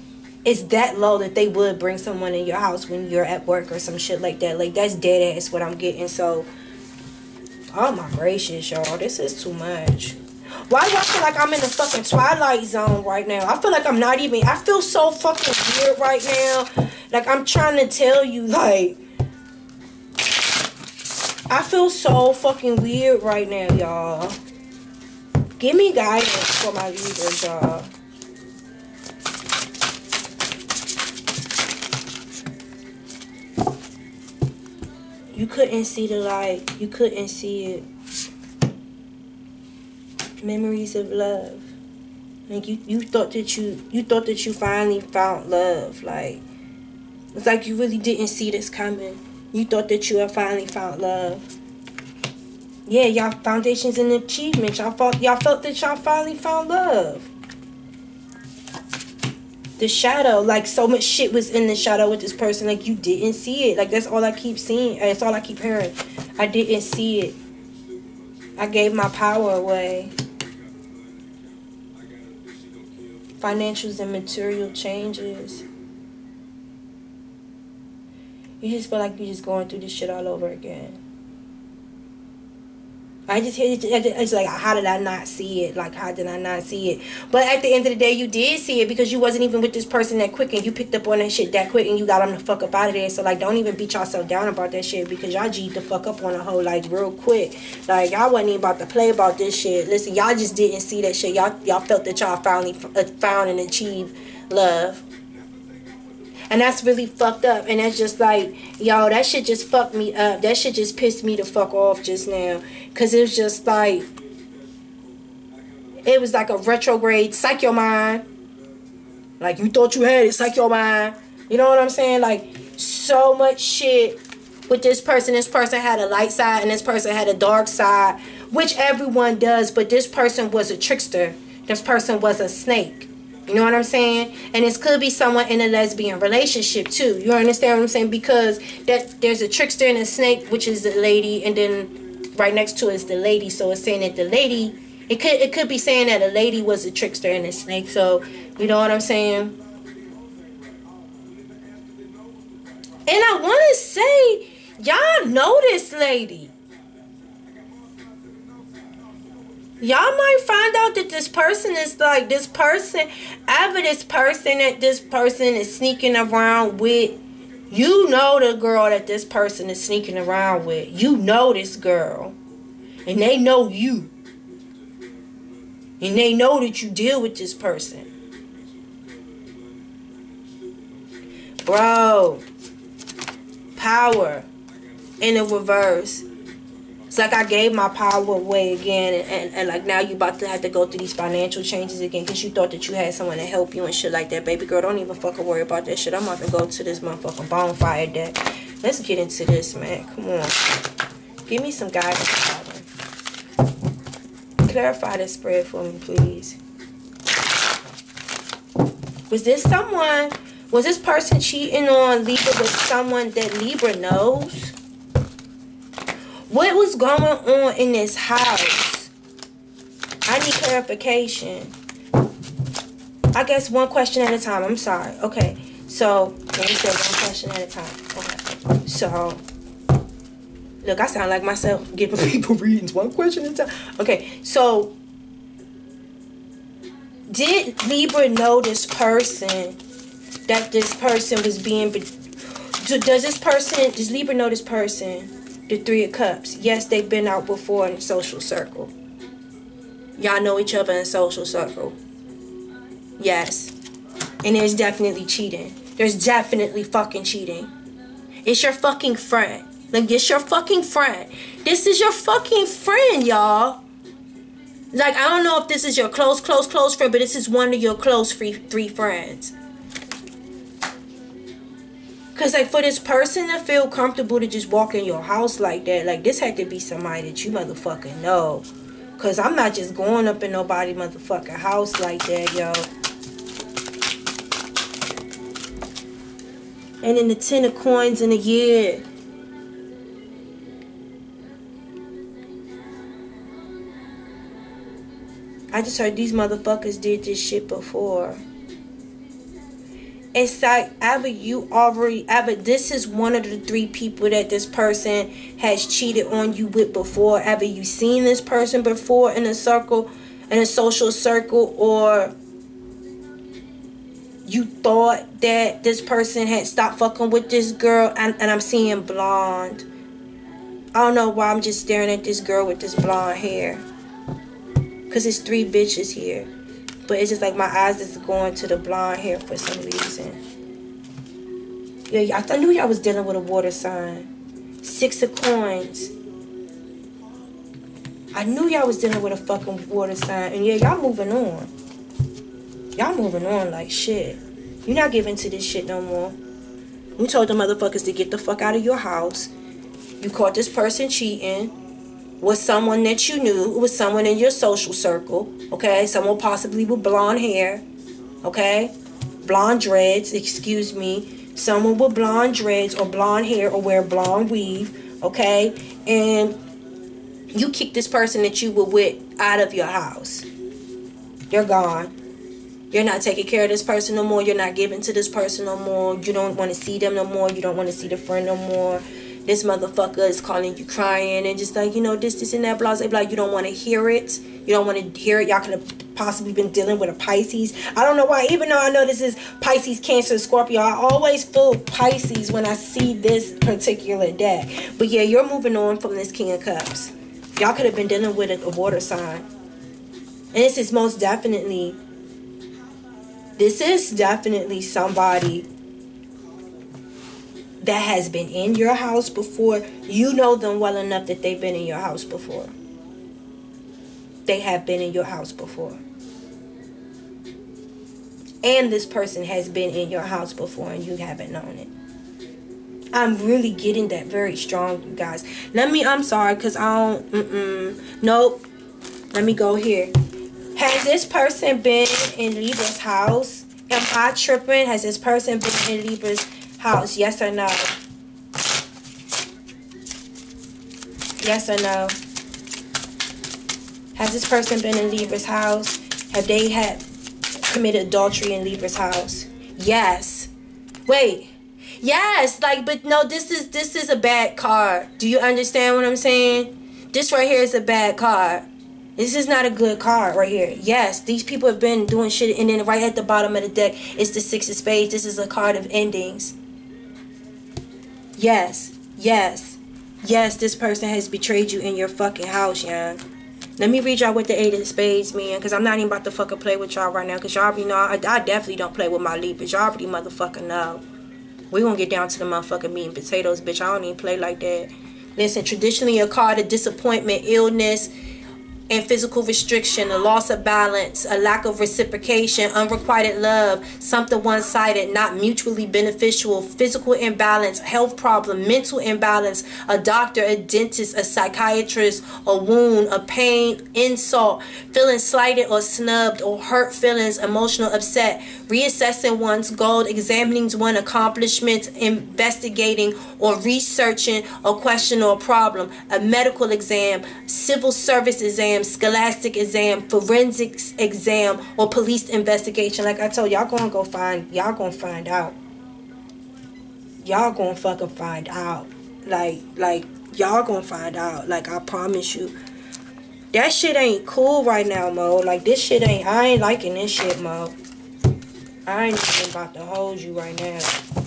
it's that low that they would bring someone in your house when you're at work or some shit like that. Like, that's dead ass what I'm getting. So, oh my gracious, y'all. This is too much. Why do I feel like I'm in the fucking Twilight Zone right now? I feel like I'm not even... I feel so fucking weird right now. Like, I'm trying to tell you, like... I feel so fucking weird right now, y'all. Give me guidance for my Libras, y'all. You couldn't see the light. You couldn't see it. Memories of love. Like you thought that you thought that you finally found love. Like it's like you really didn't see this coming. You thought that you had finally found love. Yeah, y'all foundations and achievements. Y'all felt that y'all finally found love. The shadow, like so much shit was in the shadow with this person. Like you didn't see it. Like that's all I keep seeing. It's all I keep hearing. I didn't see it. I gave my power away. Financials and material changes. You just feel like you're just going through this shit all over again. I just hear it. It's like, how did I not see it? Like, how did I not see it? But at the end of the day, you did see it because you wasn't even with this person that quick, and you picked up on that shit that quick, and you got them the fuck up out of there. So like, don't even beat yourself down about that shit because y'all G'd the fuck up on a hoe like real quick. Like y'all wasn't even about to play about this shit. Listen, y'all just didn't see that shit. Y'all felt that y'all finally found and achieved love. And that's really fucked up. And that's just like, yo, that shit just fucked me up. That shit just pissed me the fuck off just now. Because it was just like, it was like a retrograde, psych your mind. Like, you thought you had it, psych your mind. You know what I'm saying? Like, so much shit with this person. This person had a light side and this person had a dark side, which everyone does. But this person was a trickster. This person was a snake. You know what I'm saying? And this could be someone in a lesbian relationship too. You understand what I'm saying? Because that there's a trickster and a snake, which is the lady, and then right next to it is the lady. So it's saying that the lady, it could be saying that a lady was a trickster and a snake. So you know what I'm saying? And I wanna say, y'all know this lady. Y'all might find out that this person is like this person is sneaking around with. You know the girl that this person is sneaking around with. You know this girl. And they know you. And they know that you deal with this person. Bro. Power. In the reverse. It's like I gave my power away again, and like now you about to have to go through these financial changes again because you thought that you had someone to help you and shit like that. Baby girl, don't even fucking worry about that shit. I'm about to go to this motherfucking bonfire deck. Let's get into this, man. Come on. Give me some guidance, Father. Clarify this spread for me, please. Was this someone, was this person cheating on Libra with someone that Libra knows? What was going on in this house? I need clarification. I guess one question at a time. I'm sorry. Okay. So, let me say one question at a time. Okay. So, look, I sound like myself giving people readings. One question at a time. Okay. So, did Libra know this person that this person was being... Does Libra know this person? The Three of Cups. Yes, they've been out before in social circle. Y'all know each other in social circle. Yes. And there's definitely cheating. There's definitely fucking cheating. It's your fucking friend. Like, it's your fucking friend. This is your fucking friend, y'all. Like, I don't know if this is your close friend, but this is one of your close three friends. Because, like, for this person to feel comfortable to just walk in your house like that, like, this had to be somebody that you motherfucking know. Because I'm not just going up in nobody motherfucking house like that, yo. And then the 10 of coins in a year. I just heard these motherfuckers did this shit before. It's like, this is one of the three people that this person has cheated on you with before. Either you seen this person before in a circle, in a social circle, or you thought that this person had stopped fucking with this girl, and I'm seeing blonde. I don't know why I'm just staring at this girl with this blonde hair. Because it's three bitches here. But it's just like my eyes is going to the blonde hair for some reason. Yeah, I knew y'all was dealing with a water sign. Six of coins. I knew y'all was dealing with a fucking water sign. And yeah, y'all moving on. Y'all moving on like shit. You're not giving to this shit no more. You told the motherfuckers to get the fuck out of your house. You caught this person cheating. Was someone that you knew. It was someone in your social circle. Okay? Someone possibly with blonde hair. Okay? Blonde dreads. Excuse me. Someone with blonde dreads or blonde hair or wear blonde weave. Okay? And you kick this person that you were with out of your house. You're gone. You're not taking care of this person no more. You're not giving to this person no more. You don't want to see them no more. You don't want to see the friend no more. This motherfucker is calling you crying and just like, you know, this, and that, blah, blah, blah. You don't want to hear it. You don't want to hear it. Y'all could have possibly been dealing with a Pisces. I don't know why. Even though I know this is Pisces, Cancer, Scorpio, I always feel Pisces when I see this particular deck. But yeah, you're moving on from this King of Cups. Y'all could have been dealing with a water sign. And this is definitely somebody that has been in your house before. You know them well enough that they've been in your house before. They have been in your house before. And this person has been in your house before and you haven't known it. I'm really getting that very strong, you guys. I'm sorry, because I don't, nope. Let me go here. Has this person been in Libra's house? Am I tripping? Has this person been in Libra's house? Yes or no? Yes or no? Has this person been in Libra's house? Have they committed adultery in Libra's house? Yes. Wait. Yes, like, but no, this is a bad card. Do you understand what I'm saying? This right here is a bad card. This is not a good card right here. Yes, these people have been doing shit. And then right at the bottom of the deck is the Six of Spades. This is a card of endings. Yes, yes, yes, this person has betrayed you in your fucking house, young. Let me read y'all with the Eight of Spades, man, because I'm not even about to fucking play with y'all right now, because y'all already know I definitely don't play with my Libras. Y'all already motherfucking know. We're going to get down to the motherfucking meat and potatoes, bitch. I don't even play like that. Listen, traditionally a card of disappointment, illness, and physical restriction, a loss of balance, a lack of reciprocation, unrequited love, something one-sided, not mutually beneficial, physical imbalance, health problem, mental imbalance, a doctor, a dentist, a psychiatrist, a wound, a pain, insult, feeling slighted or snubbed or hurt feelings, emotional upset, reassessing one's goal, examining one's accomplishments, investigating or researching a question or a problem, a medical exam, civil service exam, scholastic exam, forensics exam, or police investigation. Like I told y'all, y'all gonna find out. Y'all gonna fucking find out. Like y'all gonna find out. Like, I promise you. That shit ain't cool right now, Mo. Like, this shit ain't, I ain't liking this shit, Mo. I ain't even about to hold you right now.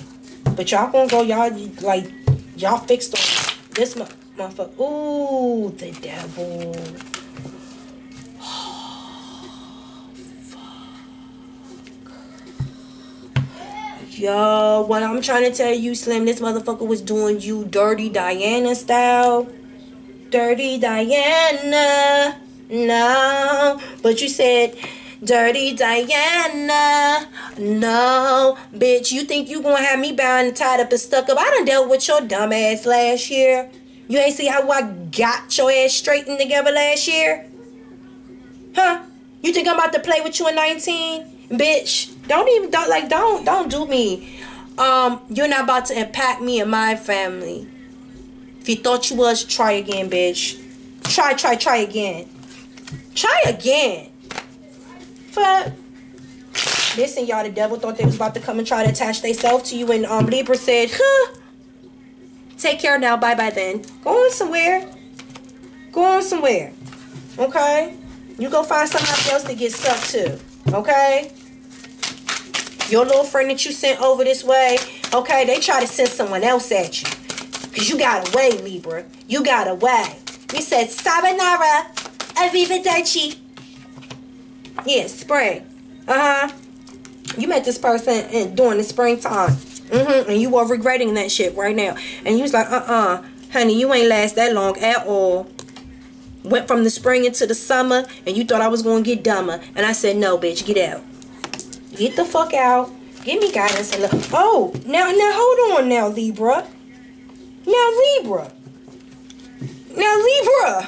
But y'all gonna go, y'all, like, y'all fixed on this motherfucker. Ooh, the devil. Yo, what I'm trying to tell you, Slim, this motherfucker was doing you Dirty Diana style. Dirty Diana. No. But you said, Dirty Diana. No. Bitch, you think you gonna have me bound and tied up and stuck up? I done dealt with your dumb ass last year. You ain't see how I got your ass straightened together last year? Huh? You think I'm about to play with you in 19? Bitch. Don't do me. You're not about to impact me and my family. If you thought you was, try again, bitch. Try again. Try again. Fuck. Listen, y'all, the devil thought they was about to come and try to attach themselves to you, and Libra said, huh. Take care now, bye-bye then. Go on somewhere. Go on somewhere. Okay? You go find somebody else to get stuck to. Okay? Your little friend that you sent over this way, okay, they try to send someone else at you. Because you got away, Libra. You got away. You said, Sayonara, Arrivederci. Yeah, spring. Uh-huh. You met this person during the springtime. Mm-hmm. And you are regretting that shit right now. And you was like, uh-uh. Honey, you ain't last that long at all. Went from the spring into the summer, and you thought I was going to get dumber. And I said, no, bitch, get out. Get the fuck out. Give me guidance and look. Oh, now, hold on now, Libra. Now, Libra. Now,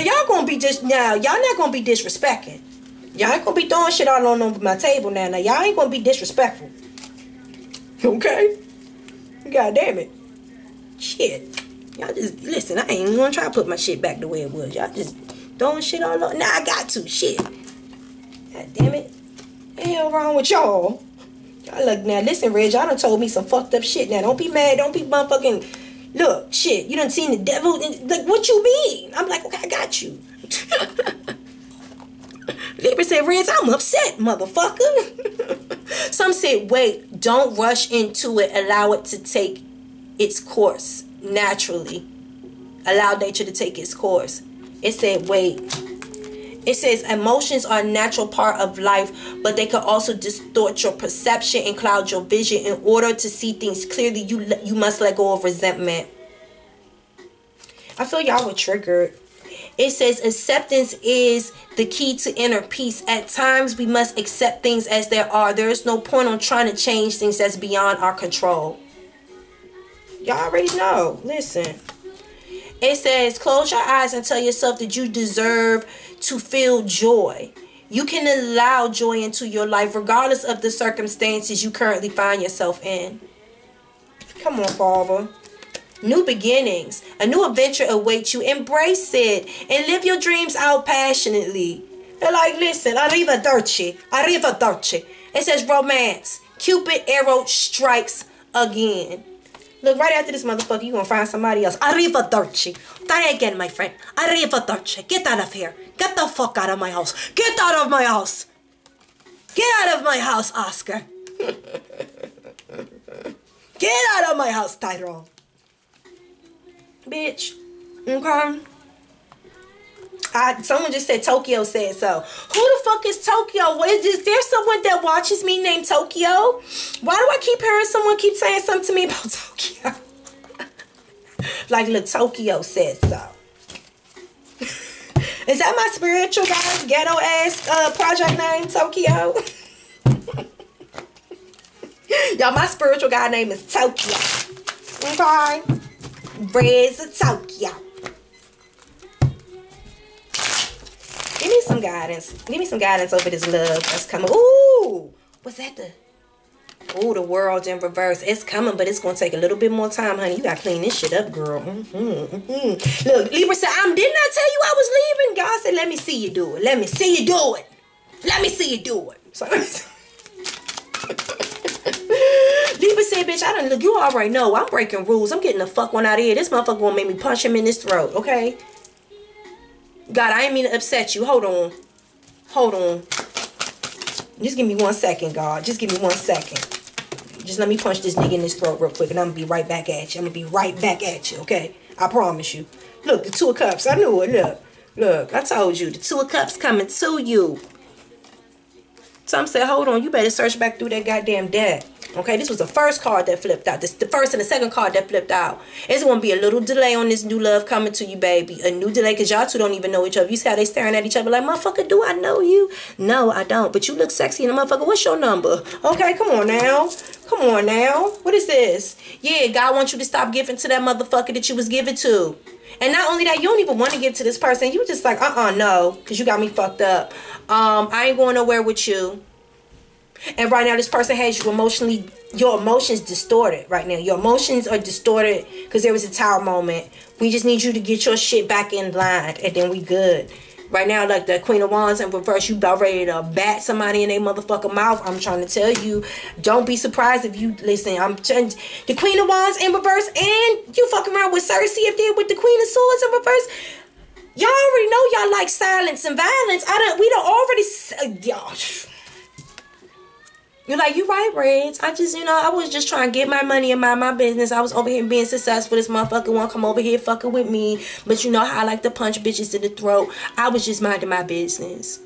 y'all going to be just, now, y'all not going to be disrespecting. Y'all ain't going to be throwing shit all on over my table now. Now, y'all ain't going to be disrespectful. Okay? God damn it. Shit. Y'all just, listen, I ain't even gonna try to put my shit back the way it was. Y'all just throwing shit all over. Nah, I got to. Shit. God damn it. What the hell wrong with y'all? Y'all look, now, listen, Reg, y'all done told me some fucked up shit. Now, don't be mad. Don't be motherfucking, look, shit, you done seen the devil. Like, what you mean? I'm like, okay, I got you. Libra said, Reds, I'm upset, motherfucker. Some said, wait, don't rush into it. Allow it to take its course naturally. Allow nature to take its course. It said, wait. It says, emotions are a natural part of life, but they can also distort your perception and cloud your vision. In order to see things clearly, you must let go of resentment. I feel y'all were triggered. It says acceptance is the key to inner peace. At times, we must accept things as they are. There is no point on trying to change things that's beyond our control. Y'all already know. Listen. It says close your eyes and tell yourself that you deserve to feel joy. You can allow joy into your life regardless of the circumstances you currently find yourself in. Come on, Father. New beginnings. A new adventure awaits you. Embrace it and live your dreams out passionately. They're like, listen, arrivederci. Arrivederci. It says romance. Cupid arrow strikes again. Look, right after this motherfucker, you're going to find somebody else. Arrivederci. Try again, my friend. Arrivederci. Get out of here. Get the fuck out of my house. Get out of my house. Get out of my house, Oscar. Get out of my house, Tyrone. Bitch. Okay? Someone just said Tokyo said so. Who the fuck is Tokyo? What is there someone that watches me named Tokyo? Why do I keep hearing someone keep saying something to me about Tokyo? Like, look, Tokyo said so. Is that my spiritual guys ghetto ass project name, Tokyo? Y'all, my spiritual guy name is Tokyo. Okay? Reds of Tokyo. Give me some guidance. Give me some guidance over this love that's coming. Ooh, was that the? Ooh, the world in reverse. It's coming, but it's gonna take a little bit more time, honey. You gotta clean this shit up, girl. Look, Libra said, didn't I tell you I was leaving? God said, let me see you do it. Let me see you do it. Let me see you do it. So Libra said, bitch, I done look. You already know. I'm breaking rules. I'm getting the fuck one out of here. This motherfucker gonna make me punch him in his throat, okay? God, I ain't mean to upset you. Hold on. Hold on. Just give me 1 second, God. Just give me 1 second. Just let me punch this nigga in his throat real quick, and I'm going to be right back at you. I'm going to be right back at you, okay? I promise you. Look, the 2 of cups. I knew it. Look, I told you. The 2 of cups coming to you. Some said, hold on. You better search back through that goddamn deck. Okay, this was the first card that flipped out. This the first and the second card that flipped out. It's going to be a little delay on this new love coming to you, baby. A new delay because y'all two don't even know each other. You see how they staring at each other like, motherfucker, do I know you? No, I don't. But you look sexy and a motherfucker, what's your number? Okay, come on now. Come on now. What is this? Yeah, God wants you to stop giving to that motherfucker that you was giving to. And not only that, you don't even want to give to this person. You just like, no, because you got me fucked up. I ain't going nowhere with you. And right now, this person has you emotionally, your emotions distorted right now. Your emotions are distorted because there was a tower moment. We just need you to get your shit back in line, and then we good. Right now, like the Queen of Wands in reverse, you about ready to bat somebody in their motherfucking mouth. I'm trying to tell you, don't be surprised if you, listen, the Queen of Wands in reverse, and you fucking around with Cersei up there with the Queen of Swords in reverse. Y'all already know y'all like silence and violence. Y'all. You're like, you right, Reds. I was just trying to get my money and mind my business. I was over here being successful. This motherfucker won't come over here fucking with me. But you know how I like to punch bitches in the throat. I was just minding my business.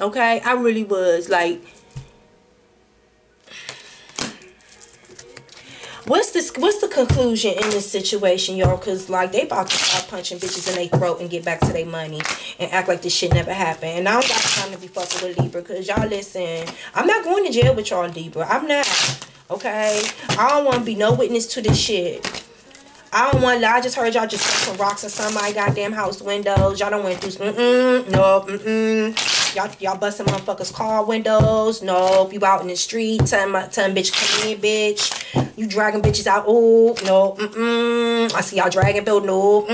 Okay? I really was. Like, What's the conclusion in this situation, y'all? Because, like, they about to start punching bitches in their throat and get back to their money and act like this shit never happened. And I don't got time to be fucking with Libra, because y'all, listen, I'm not going to jail with y'all, Libra. I'm not, okay? I don't want to be no witness to this shit. I don't want to lie. I just heard y'all just throw some rocks in somebody's goddamn house windows. Y'all don't want to do Y'all busting motherfuckers' car windows. Nope. You out in the street telling bitch, come in, bitch. You dragging bitches out. Oh, no. I see y'all dragging Bill. No.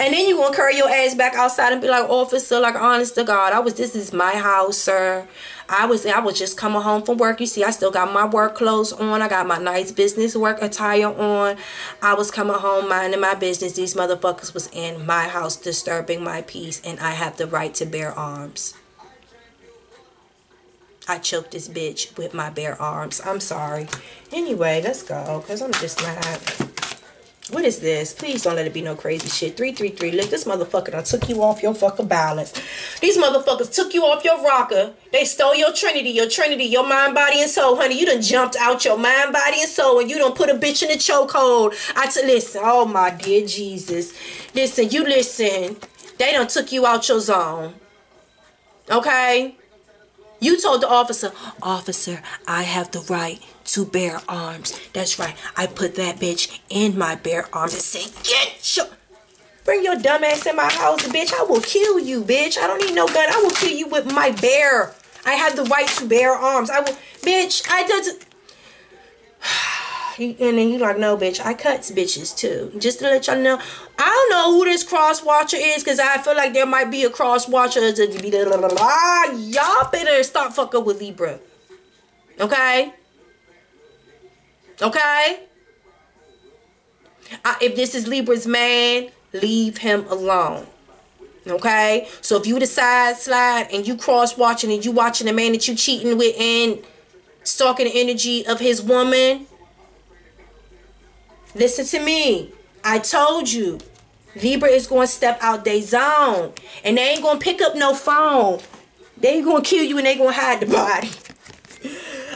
And then you gonna carry your ass back outside and be like, officer, like, honest to God, this is my house, sir. I was just coming home from work. You see, I still got my work clothes on. I got my nice business work attire on. I was coming home minding my business. These motherfuckers was in my house disturbing my peace, and I have the right to bear arms. I choked this bitch with my bare arms. I'm sorry. Anyway, let's go, because I'm just not... What is this? Please don't let it be no crazy shit. 333. Look, this motherfucker done took you off your fucking balance. These motherfuckers took you off your rocker. They stole your trinity. Your trinity. Your mind, body, and soul, honey. You done jumped out your mind, body, and soul, and you done put a bitch in the chokehold. Listen. Oh, my dear Jesus. Listen, you listen. They done took you out your zone. Okay? You told the officer, officer, I have the right to bear arms. That's right. I put that bitch in my bare arms and say, get your... Bring your dumb ass in my house, bitch. I will kill you, bitch. I don't need no gun. I will kill you with my bare. I have the right to bear arms. I will... Bitch, I doesn't... And then you like, no, bitch, I cuts bitches too. Just to let y'all know, I don't know who this cross watcher is, because I feel like there might be a cross watcher. Y'all better stop fucking with Libra. Okay? Okay? If this is Libra's man, leave him alone. Okay? So if you decide slide and you cross watching and you watching the man that you cheating with and stalking the energy of his woman, listen to me. I told you, Libra is going to step out their zone, and they ain't going to pick up no phone. They ain't going to kill you, and they going to hide the body.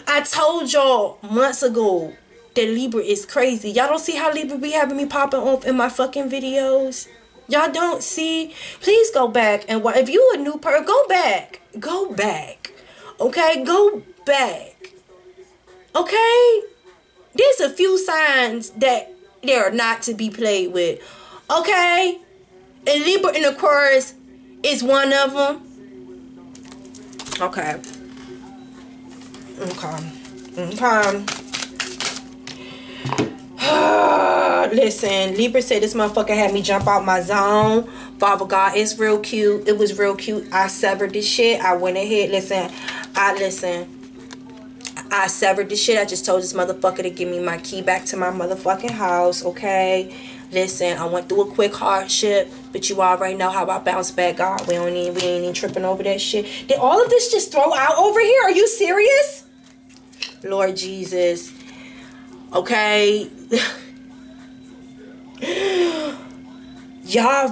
I told y'all months ago that Libra is crazy. Y'all don't see how Libra be having me popping off in my fucking videos? Y'all don't see? Please go back and watch. If you a new person, go back. Go back. Okay? Go back. Okay? There's a few signs that they are not to be played with. Okay? And Libra and Aquarius is one of them. Okay. Okay. Okay. Listen, Libra said this motherfucker had me jump out my zone. Father God, it's real cute. It was real cute. I severed this shit. I went ahead. Listen. I severed this shit. I just told this motherfucker to give me my key back to my motherfucking house, okay? Listen, I went through a quick hardship, but you already know how I bounce back. God, we ain't even tripping over that shit. Did all of this just throw out over here? Are you serious? Lord Jesus. Okay. Y'all,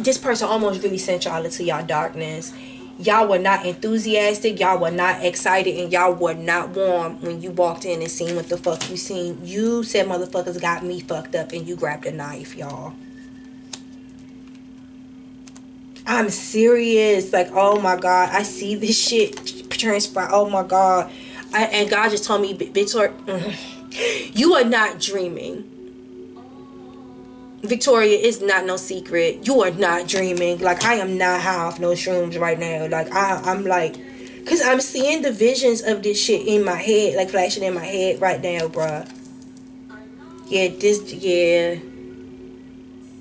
this person almost really sent y'all into y'all darkness. Y'all were not enthusiastic, y'all were not excited, and y'all were not warm when you walked in and seen what the fuck you seen. You said motherfuckers got me fucked up, and you grabbed a knife, y'all. I'm serious. Like, oh my God, I see this shit transpire. Oh my God. And God just told me, Victoria, you are not dreaming. Victoria, it's not no secret. You are not dreaming. Like, I am not high off no shrooms right now. Like, I'm like... Because I'm seeing the visions of this shit in my head. Like, flashing in my head right now, bruh. Yeah,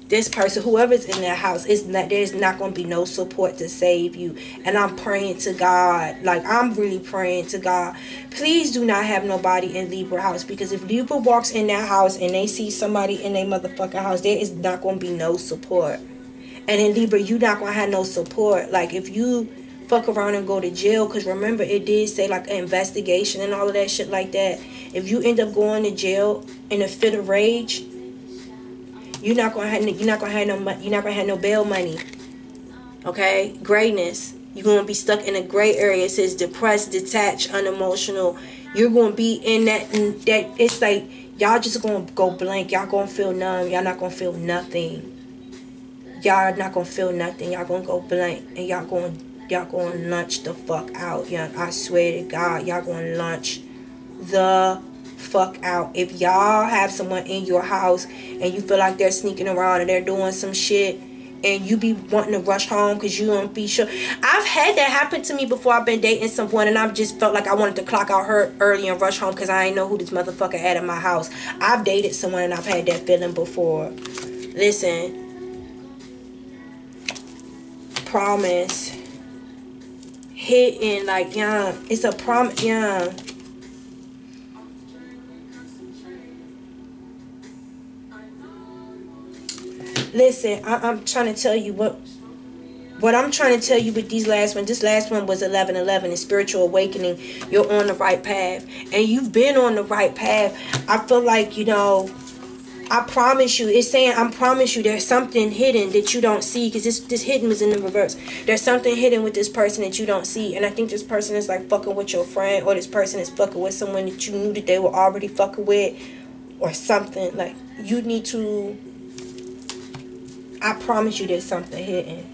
This person, whoever's in their house, there's not going to be no support to save you. And I'm praying to God. Like, I'm really praying to God. Please do not have nobody in Libra house. Because if Libra walks in their house and they see somebody in their motherfucking house, there is not going to be no support. And in Libra, you're not going to have no support. Like, if you fuck around and go to jail, because remember, it did say, like, an investigation and all of that shit like that. If you end up going to jail in a fit of rage... You're not gonna have no bail money, okay? Greatness, You're going to be stuck in a gray area. It says depressed, detached, unemotional. You're going to be in that it's like y'all just going to go blank. Y'all going to feel numb. Y'all not going to feel nothing. Y'all not going to feel nothing. Y'all going to go blank. And y'all going to lunch the fuck out. Y'all, I swear to God, y'all going to lunch the fuck out. If y'all have someone in your house and you feel like they're sneaking around and they're doing some shit, and you be wanting to rush home because you don't be sure. I've had that happen to me before. I've been dating someone and I just felt like I wanted to clock out her early and rush home because I ain't know who this motherfucker had in my house. I've dated someone and I've had that feeling before. Listen. Promise. Hitting like, yeah. It's a promise, yeah. Listen, I'm trying to tell you what I'm trying to tell you with these last one. This last one was 11:11, and spiritual awakening. You're on the right path, and you've been on the right path. I feel like, you know, I promise you, it's saying, I promise you there's something hidden that you don't see, because this hidden was in the reverse. There's something hidden with this person that you don't see, and I think this person is like fucking with your friend, or this person is fucking with someone that you knew that they were already fucking with, or something. Like, you need to... I promise you there's something hidden.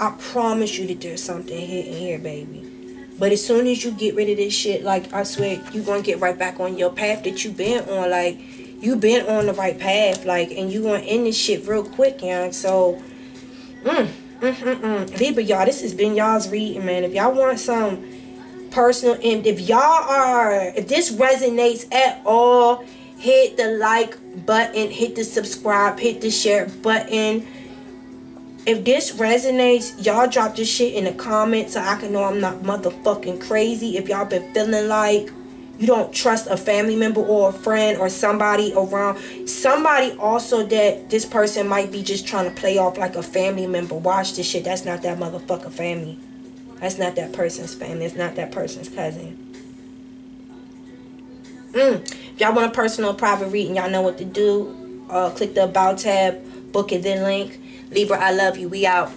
I promise you that there's something hidden here, baby. But as soon as you get rid of this shit, like, I swear, you're going to get right back on your path that you've been on. Like, you've been on the right path, like, and you're going to end this shit real quick, y'all. So, Libra, y'all, this has been y'all's reading, man. If y'all want some personal, and if this resonates at all, hit the like button, hit the subscribe, hit the share button. If this resonates, y'all drop this shit in the comments so I can know I'm not motherfucking crazy. If y'all been feeling like you don't trust a family member or a friend or somebody around, somebody also that this person might be just trying to play off like a family member, watch this shit. That's not that motherfucker family. That's not that person's family. It's not that person's cousin. If y'all want a personal private reading, y'all know what to do. Click the about tab, book it, then link. Libra, I love you. We out.